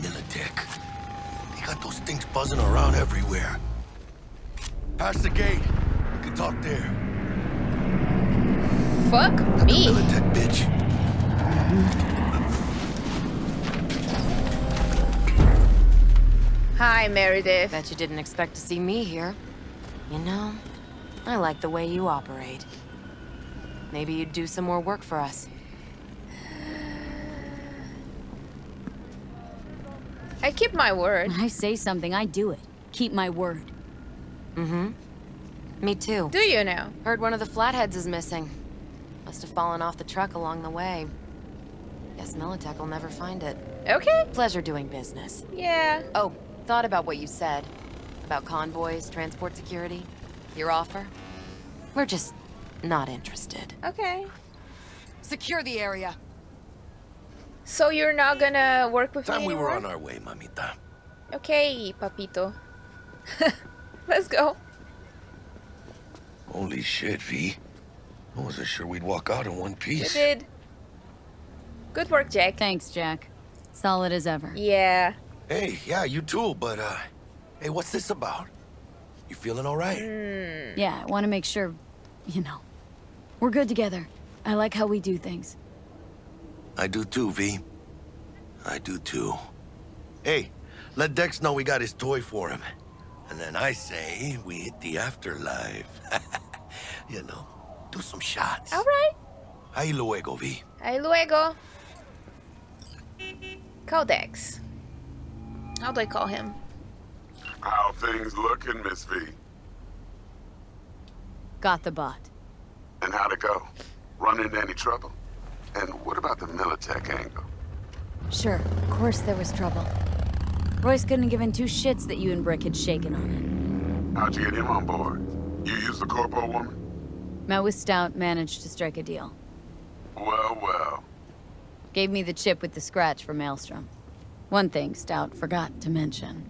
Militech. They got those things buzzing around everywhere. Past the gate. We can talk there. Fuck me. Like a Militech bitch. Hi, Meredith. Bet you didn't expect to see me here. You know, I like the way you operate. Maybe you'd do some more work for us. I keep my word. When I say something, I do it. Keep my word. Mm-hmm. Me too. Do you now? Heard one of the Flatheads is missing. Must have fallen off the truck along the way. Guess Militech will never find it. Okay. Pleasure doing business. Yeah. Oh, thought about what you said. About convoys, transport security. Your offer? We're just not interested. Okay. Secure the area. So you're not gonna work with me anymore? Time we were on our way, mamita. Okay, papito. Let's go. Holy shit, V. I wasn't sure we'd walk out in one piece. We did. Good work, Jack. Thanks, Jack. Solid as ever. Yeah. Hey, yeah, you too, but, uh... hey, what's this about? You feeling all right? Mm. Yeah, I want to make sure, you know. We're good together. I like how we do things. I do too, V. I do too. Hey, let Dex know we got his toy for him. And then I say we hit the afterlife. You know, do some shots. All right. Ahí luego, V. Ahí luego. Call Dex. How do I call him? How things looking, Miss V? Got the bot. And how'd it go? Run into any trouble? And what about the Militech angle? Sure, of course there was trouble. Royce couldn't have given two shits that you and Brick had shaken on it. How'd you get him on board? You used the corpo woman? Met with Stout, managed to strike a deal. Well, well. Gave me the chip with the scratch for Maelstrom. One thing Stout forgot to mention.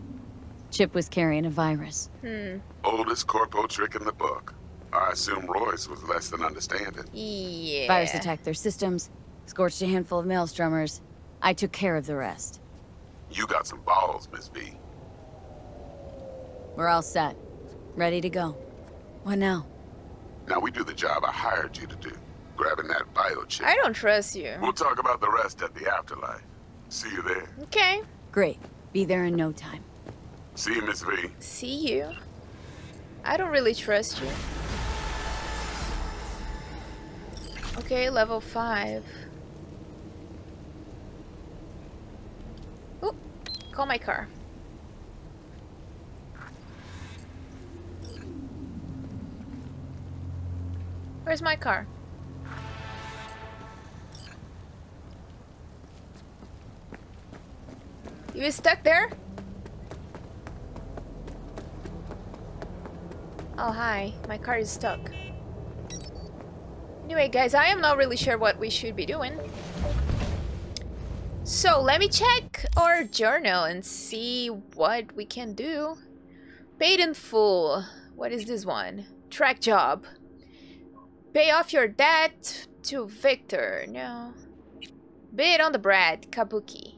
Chip was carrying a virus. Hmm. Oldest corpo trick in the book. I assume Royce was less than understanding. Yeah. Virus attacked their systems, scorched a handful of Maelstromers. I took care of the rest. You got some balls, Miss B. We're all set. Ready to go. What now? Now we do the job I hired you to do. Grabbing that bio chip. I don't trust you. We'll talk about the rest at the afterlife. See you there. Okay. Great. Be there in no time. See you, Miss V. See you. I don't really trust you. Okay, level five. Oop, call my car. Where's my car? You stuck there? Oh, hi. My car is stuck. Anyway, guys, I am not really sure what we should be doing. So, let me check our journal and see what we can do. Paid in full. What is this one? Track job. Pay off your debt to Victor. No. Bid on the bread. Kabuki.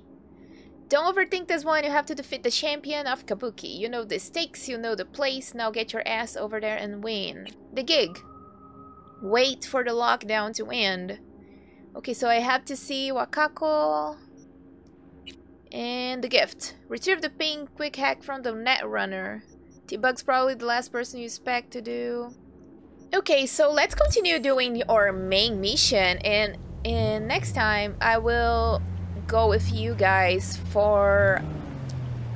Don't overthink this one, you have to defeat the champion of Kabuki. You know the stakes, you know the place, now get your ass over there and win. The gig. Wait for the lockdown to end. Okay, so I have to see Wakako. And the gift. Retrieve the ping quick hack from the netrunner. T-bug's probably the last person you expect to do. Okay, so let's continue doing our main mission. And, and next time I will... go with you guys for,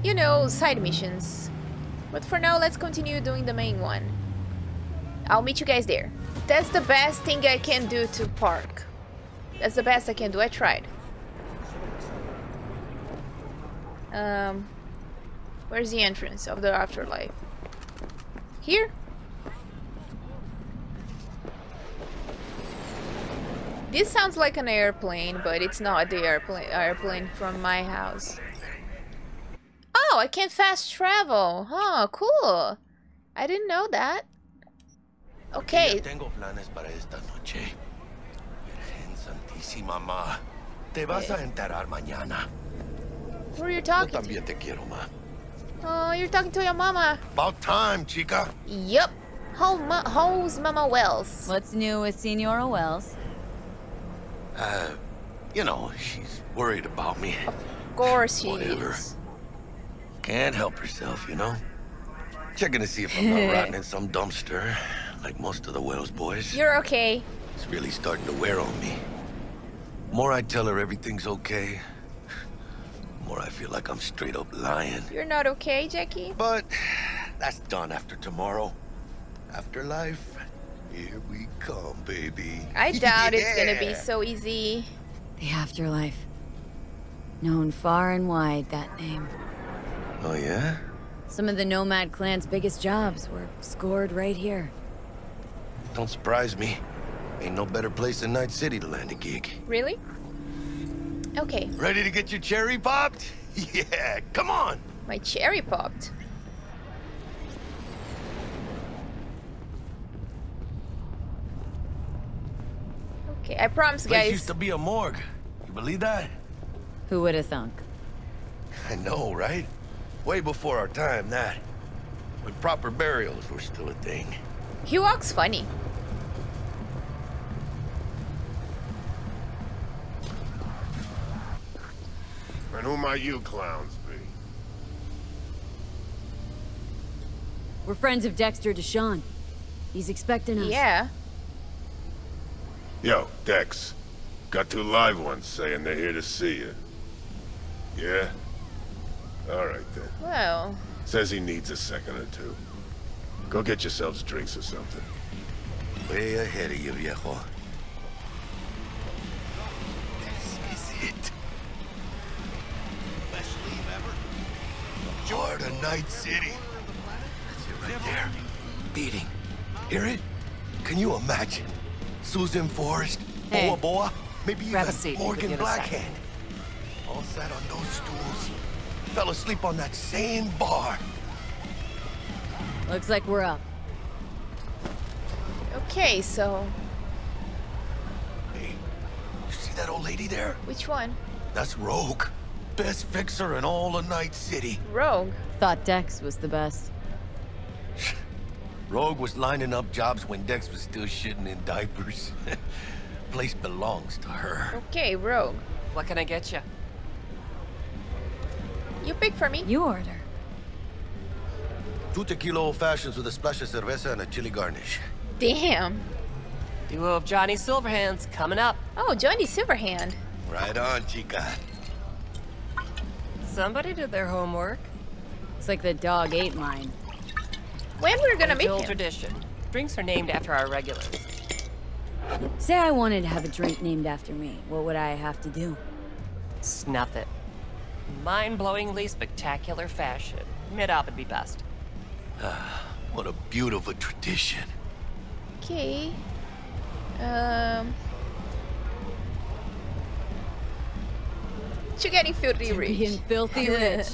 you know, side missions. But for now, let's continue doing the main one. I'll meet you guys there. That's the best thing I can do to park. That's the best I can do. I tried. Um, where's the entrance of the afterlife? Here? This sounds like an airplane, but it's not the airplane airplane from my house. Oh, I can fast travel. Huh, cool. I didn't know that. Okay. Who are you talking to? Oh, you're talking to your mama. About time, chica. Yep. How ma how's Mama Wells? What's new with Senora Wells? Uh, you know, she's worried about me. Of course she Whatever. is. Can't help herself, you know? Checking to see if I'm not rotting in some dumpster, like most of the Wells boys. You're okay. It's really starting to wear on me. The more I tell her everything's okay, more I feel like I'm straight up lying. You're not okay, Jackie? But that's done after tomorrow. Afterlife, here we come, baby. I doubt yeah. it's gonna be so easy. The afterlife. Known far and wide, that name. Oh, yeah? Some of the Nomad Clan's biggest jobs were scored right here. Don't surprise me. Ain't no better place than Night City to land a gig. Really? Okay. Ready to get your cherry popped? Yeah, come on! My cherry popped? Okay, I promise, guys. This used to be a morgue. You believe that? Who would have thunk? I know, right? Way before our time, that. When proper burials were still a thing. He walks funny. And whom are you clowns be? We're friends of Dexter Deshawn. He's expecting us. Yeah. Yo, Dex. Got two live ones saying they're here to see you. Yeah? Alright then. Well. Says he needs a second or two. Go get yourselves drinks or something. Way ahead of you, viejo. This is it. Best leave ever. Joy to Night City. That's it right there. Beating. Hear it? Can you imagine? Susan Forrest, hey. Boa Boa, maybe even Morgan Blackhand. All sat on those stools. Fell asleep on that same bar. Looks like we're up. Okay, so... Hey, you see that old lady there? Which one? That's Rogue. Best fixer in all of Night City. Rogue? Thought Dex was the best. Rogue was lining up jobs when Dex was still shitting in diapers. Place belongs to her. Okay, Rogue. What can I get you? You pick for me. You order. Two tequila old fashions with a splash of cerveza and a chili garnish. Damn. Duo of Johnny Silverhand's coming up. Oh, Johnny Silverhand. Right on, chica. Somebody did their homework. It's like the dog ate mine. When we're gonna meet him? Tradition. Drinks are named after our regulars. Say I wanted to have a drink named after me. What would I have to do? Snuff it. Mind-blowingly spectacular fashion. Mid-op would be best. Ah, what a beautiful tradition. Okay. Um. You're getting filthy rich. Being filthy rich.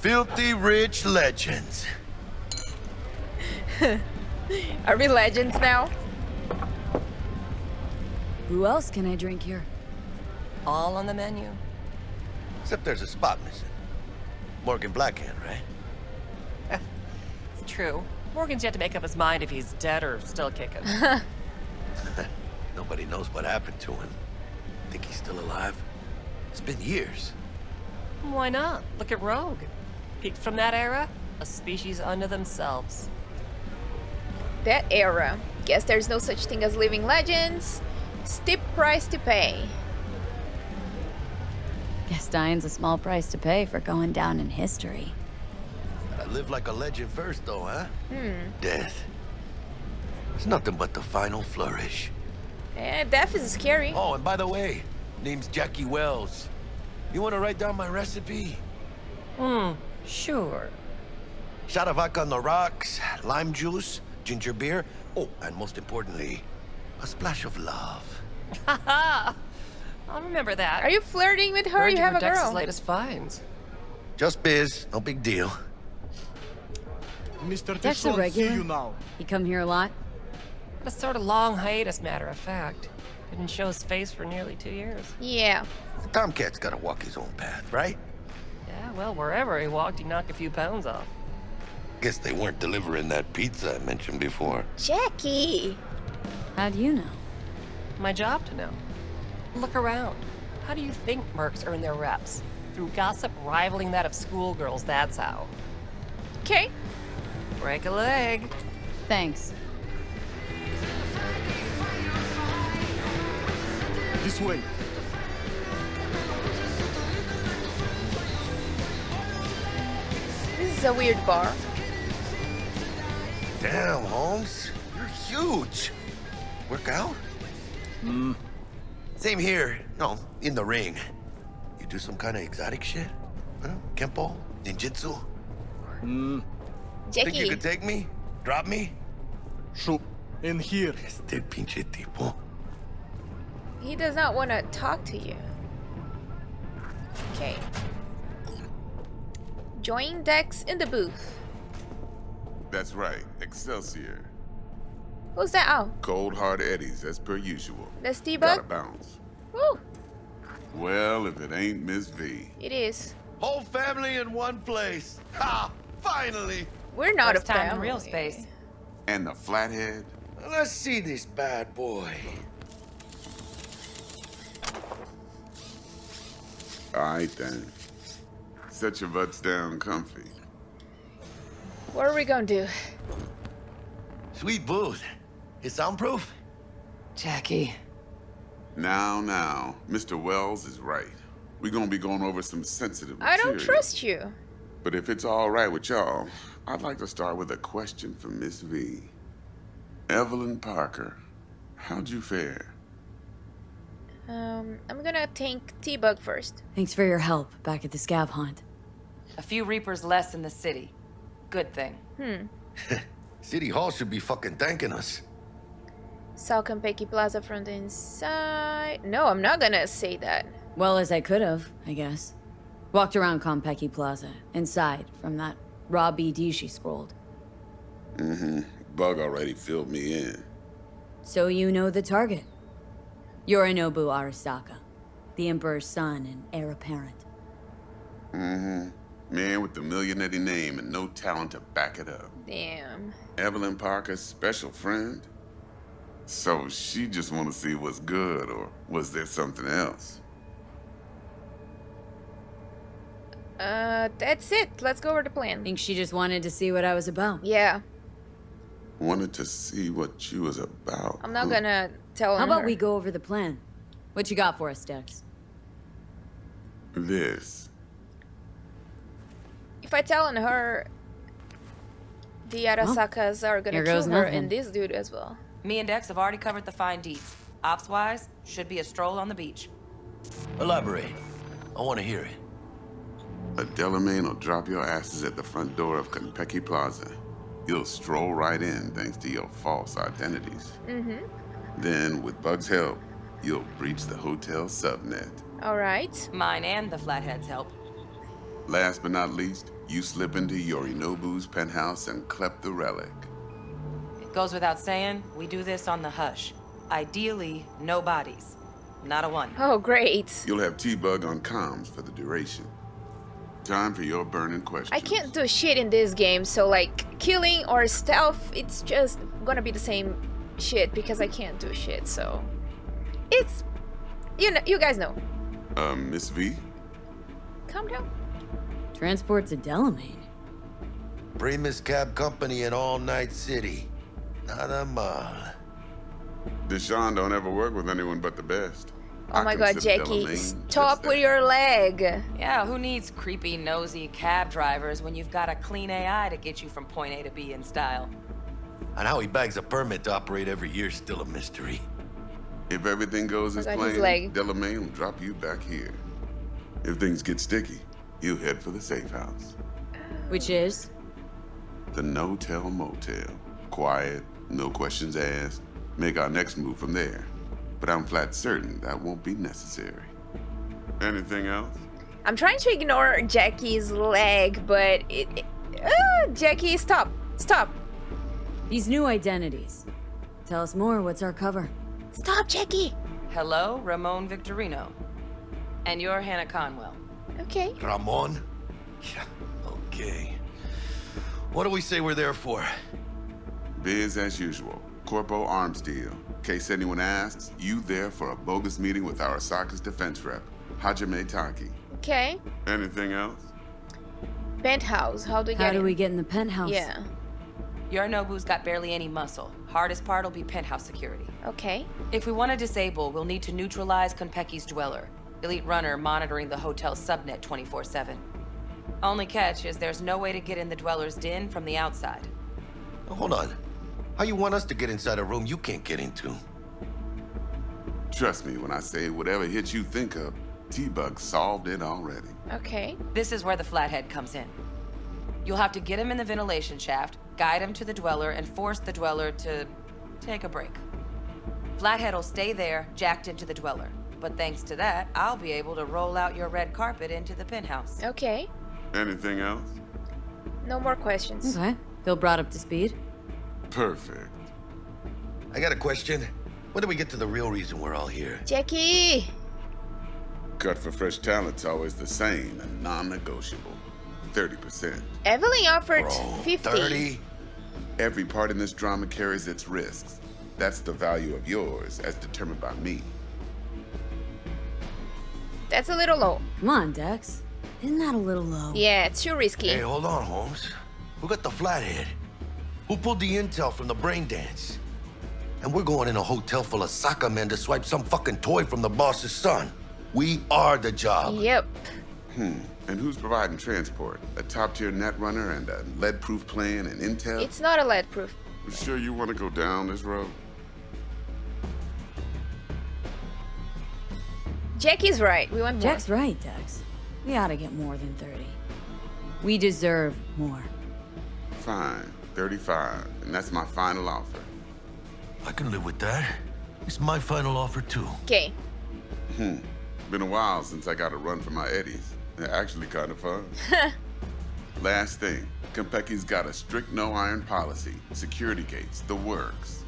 Filthy rich legends. Are we legends now? Who else can I drink here? All on the menu. Except there's a spot missing. Morgan Blackhand, right? It's true. Morgan's yet to make up his mind if he's dead or still kicking. Nobody knows what happened to him. Think he's still alive? It's been years. Why not? Look at Rogue. Peaked from that era, a species unto themselves. That era. Guess there's no such thing as living legends. Steep price to pay. Guess dying's a small price to pay for going down in history. I live like a legend first, though, huh? Hmm. Death. It's nothing but the final flourish. Eh, death is scary. Oh, and by the way, name's Jackie Wells. You want to write down my recipe? Hmm, sure. Shot of vodka on the rocks, lime juice, ginger beer, oh, and most importantly, a splash of love. Haha! I'll remember that. Are you flirting with her? Heard you have a girl. Dex's latest finds. Just biz, no big deal. Mister Dex a regular. You now. He come here a lot. Had a sort of long hiatus, matter of fact. Didn't show his face for nearly two years. Yeah. The tomcat's gotta walk his own path, right? Yeah. Well, wherever he walked, he knocked a few pounds off. Guess they weren't delivering that pizza I mentioned before. Jackie! How do you know? My job to know. Look around. How do you think mercs earn their reps? Through gossip rivaling that of schoolgirls, that's how. Okay. Break a leg. Thanks. This way. is a weird bar. Damn, Holmes. You're huge. Work out? Hmm. Same here. No, in the ring. You do some kind of exotic shit? Huh? Kempo? Ninjutsu? Hmm. Jackie. Think you could take me? Drop me? Shoot. In here. Este pinche tipo. He does not want to talk to you. Okay. Join Dex in the booth. That's right. Excelsior. Who's that? Oh. Cold hard eddies, as per usual. That's T-bug? Gotta bounce. Woo. Well, if it ain't Miss V. It is. Whole family in one place. Ha! Finally. We're not First a family. Time in real space. And the flathead. Let's see this bad boy. All right then. Set your butts down comfy. What are we gonna do? Sweet booth. It's soundproof? Jackie. Now, now. Mister Wells is right. We're gonna be going over some sensitive material. I don't trust you. But if it's all right with y'all, I'd like to start with a question for Miss V. Evelyn Parker, how'd you fare? Um, I'm gonna thank T-Bug first. Thanks for your help back at the scav hunt. A few Reapers less in the city. Good thing. Hmm. City Hall should be fucking thanking us. Saw Konpeki Plaza from the inside. No, I'm not gonna say that. Well, as I could have, I guess. Walked around Konpeki Plaza, inside, from that raw B D she scrolled. Mm-hmm. Bug already filled me in. So you know the target. Yorinobu Arasaka, the Emperor's son and heir apparent. Mm-hmm. Man with the millionaire name and no talent to back it up. Damn. Evelyn Parker's special friend? So she just wanted to see what's good, or was there something else? Uh, that's it. Let's go over the plan. I think she just wanted to see what I was about. Yeah. Wanted to see what she was about. I'm not Who? gonna... Telling How about her. we go over the plan? What you got for us, Dex? This. If I tell her, the Arasakas well, are gonna kill her nothing. and this dude as well. Me and Dex have already covered the fine deeds. Ops-wise, should be a stroll on the beach. Elaborate. I want to hear it. A Delamain will drop your asses at the front door of Konpeki Plaza. You'll stroll right in thanks to your false identities. Mm-hmm. Then, with Bug's help, you'll breach the hotel subnet. All right. Mine and the Flathead's help. Last but not least, you slip into Yorinobu's penthouse and clep the relic. It goes without saying, we do this on the hush. Ideally, no bodies. Not a one. Oh, great. You'll have T-Bug on comms for the duration. Time for your burning questions. I can't do shit in this game, so like, killing or stealth, it's just gonna be the same shit because I can't do shit, so it's you know you guys know. Um, Miss V. Calm down. Transport to Delamain. Primus Cab Company in all night city. Not a mile. Deshawn don't ever work with anyone but the best. Oh I my god, Jackie, Delamain stop with your leg. Yeah, who needs creepy, nosy cab drivers when you've got a clean A I to get you from point A to B in style? And how he bags a permit to operate every year is still a mystery. If everything goes as planned, Delamain will drop you back here. If things get sticky, you head for the safe house. Which is? The no-tell motel. Quiet, no questions asked. Make our next move from there. But I'm flat certain that won't be necessary. Anything else? I'm trying to ignore Jackie's leg, but it... it uh, Jackie, stop. Stop. These new identities. Tell us more, what's our cover? Stop, Jackie! Hello, Ramon Victorino. And you're Hannah Conwell. Okay. Ramon? Yeah, okay. What do we say we're there for? Biz as usual. Corpo arms deal. In case anyone asks, you there for a bogus meeting with Arasaka's defense rep, Hajime Taki. Okay. Anything else? Penthouse, how do we get How do in? we get in the penthouse? Yeah. Yorinobu's got barely any muscle. Hardest part will be penthouse security. Okay. If we want to disable, we'll need to neutralize Konpeki's dweller. Elite runner monitoring the hotel subnet twenty-four seven. Only catch is there's no way to get in the Dweller's Den from the outside. Hold on. How you want us to get inside a room you can't get into? Trust me when I say whatever hit you think of, T-Bug solved it already. Okay. This is where the Flathead comes in. You'll have to get him in the ventilation shaft, guide him to the Dweller, and force the Dweller to take a break. Flathead will stay there, jacked into the Dweller. But thanks to that, I'll be able to roll out your red carpet into the penthouse. Okay. Anything else? No more questions. Okay. Feel brought up to speed? Perfect. I got a question. When do we get to the real reason we're all here? Jackie! Cut for fresh talent's always the same and non-negotiable. thirty percent. Evelyn offered fifty. thirty? Every part in this drama carries its risks. That's the value of yours as determined by me. That's a little low. Come on, Dex. Isn't that a little low? Yeah, it's too risky. Hey, hold on, Holmes. Who got the Flathead? Who pulled the intel from the brain dance? And we're going in a hotel full of soccer men to swipe some fucking toy from the boss's son. We are the job. Yep. Hmm. And who's providing transport? A top-tier net runner and a lead-proof plan and intel? It's not a lead-proof. You sure you want to go down this road? Jackie's right. We want more. Jack's right, Dex. We ought to get more than thirty. We deserve more. Fine. thirty-five. And that's my final offer. I can live with that. It's my final offer, too. Okay. Hmm. Been a while since I got a run for my eddies. They're actually kind of fun. Last thing, Konpeki's got a strict no-iron policy. Security gates, the works.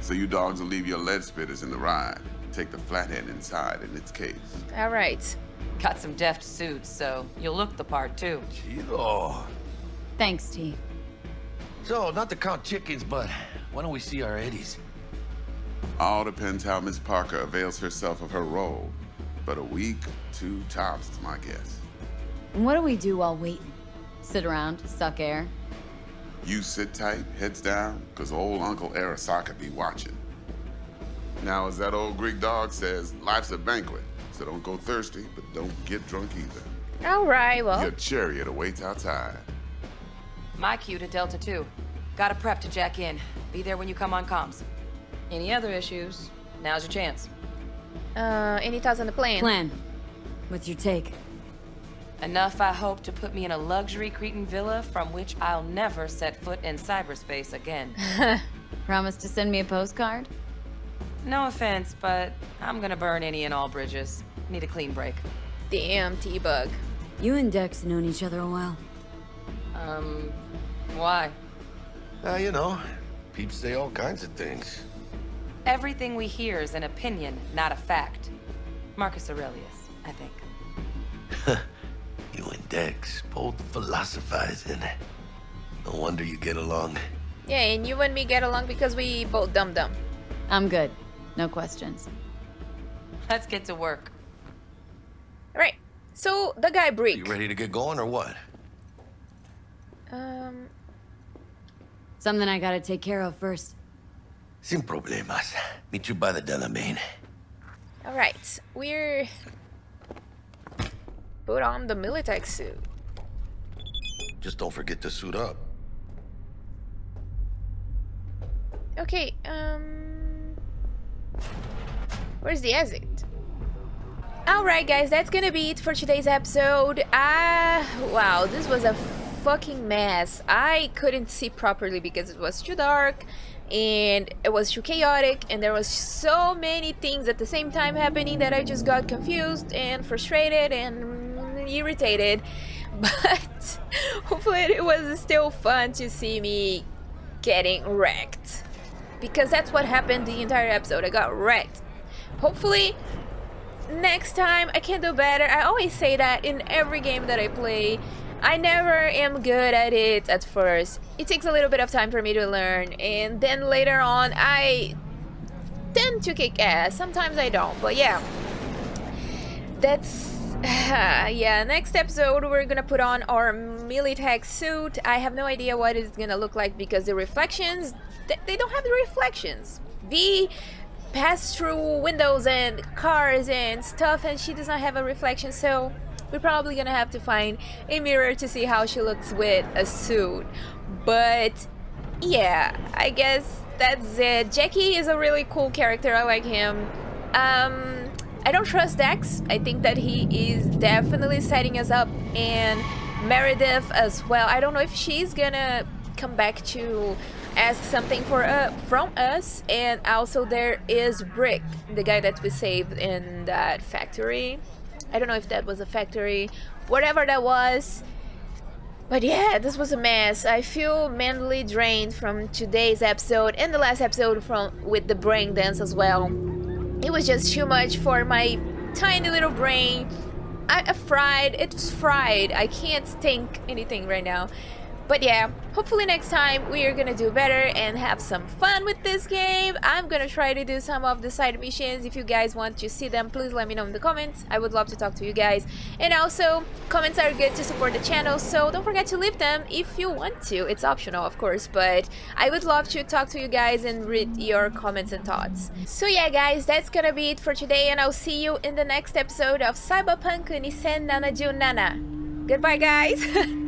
So you dogs will leave your lead spitters in the ride. Take the Flathead inside in its case. All right. Got some deft suits, so you'll look the part, too. Chido. Thanks, T. So, not to count chickens, but why don't we see our eddies? All depends how Miss Parker avails herself of her role. But a week, two tops is my guess. And what do we do while waiting? Sit around, suck air? You sit tight, heads down, because old Uncle Arasaka be watching. Now, as that old Greek dog says, life's a banquet. So don't go thirsty, but don't get drunk either. All right, well. Your chariot awaits outside. My cue to Delta two. Gotta prep to jack in. Be there when you come on comms. Any other issues, now's your chance. Uh, any thoughts on the plan? Plan. What's your take? Enough, I hope, to put me in a luxury Cretan villa from which I'll never set foot in cyberspace again. Promise to send me a postcard? No offense, but I'm gonna burn any and all bridges. Need a clean break. Damn, T-Bug. You and Dex have known each other a while. Um, why? Uh, you know, peeps say all kinds of things. Everything we hear is an opinion, not a fact. Marcus Aurelius, I think. You and Dex, both philosophizing. No wonder you get along. Yeah, and you and me get along because we both dumb dumb. I'm good. No questions. Let's get to work. All right. So, the guy Brick. You ready to get going or what? Um... Something I gotta take care of first. Sin problemas. Meet you by the Delamain. All right, we're... Put on the Militech suit. Just don't forget to suit up. Okay, um... where's the exit? All right, guys, that's gonna be it for today's episode. Ah, wow, this was a fucking mess. I couldn't see properly because it was too dark. And it was too chaotic, and there was so many things at the same time happening that I just got confused and frustrated and irritated. But hopefully it was still fun to see me getting wrecked, because that's what happened the entire episode. I got wrecked. Hopefully next time I can do better. I always say that in every game that I play. I never am good at it at first. It takes a little bit of time for me to learn, and then later on I tend to kick ass. Sometimes I don't, but yeah. That's... Uh, yeah, next episode we're gonna put on our Militech suit. I have no idea what it's gonna look like because the reflections... Th they don't have the reflections. The pass-through windows and cars and stuff, and she does not have a reflection, so... We're probably gonna have to find a mirror to see how she looks with a suit. But yeah, I guess that's it. Jackie is a really cool character. I like him. Um, I don't trust Dex. I think that he is definitely setting us up, and Meredith as well. I don't know if she's gonna come back to ask something for uh, from us. And also there is Brick, the guy that we saved in that factory. I don't know if that was a factory, whatever that was. But yeah, this was a mess. I feel mentally drained from today's episode and the last episode from with the brain dance as well. It was just too much for my tiny little brain. I fried, it's fried. I can't think anything right now. But yeah, hopefully next time we are gonna do better and have some fun with this game. I'm gonna try to do some of the side missions. If you guys want to see them, please let me know in the comments. I would love to talk to you guys. And also, comments are good to support the channel, so don't forget to leave them if you want to. It's optional, of course, but I would love to talk to you guys and read your comments and thoughts. So yeah, guys, that's gonna be it for today, and I'll see you in the next episode of Cyberpunk twenty seventy-seven. Goodbye, guys!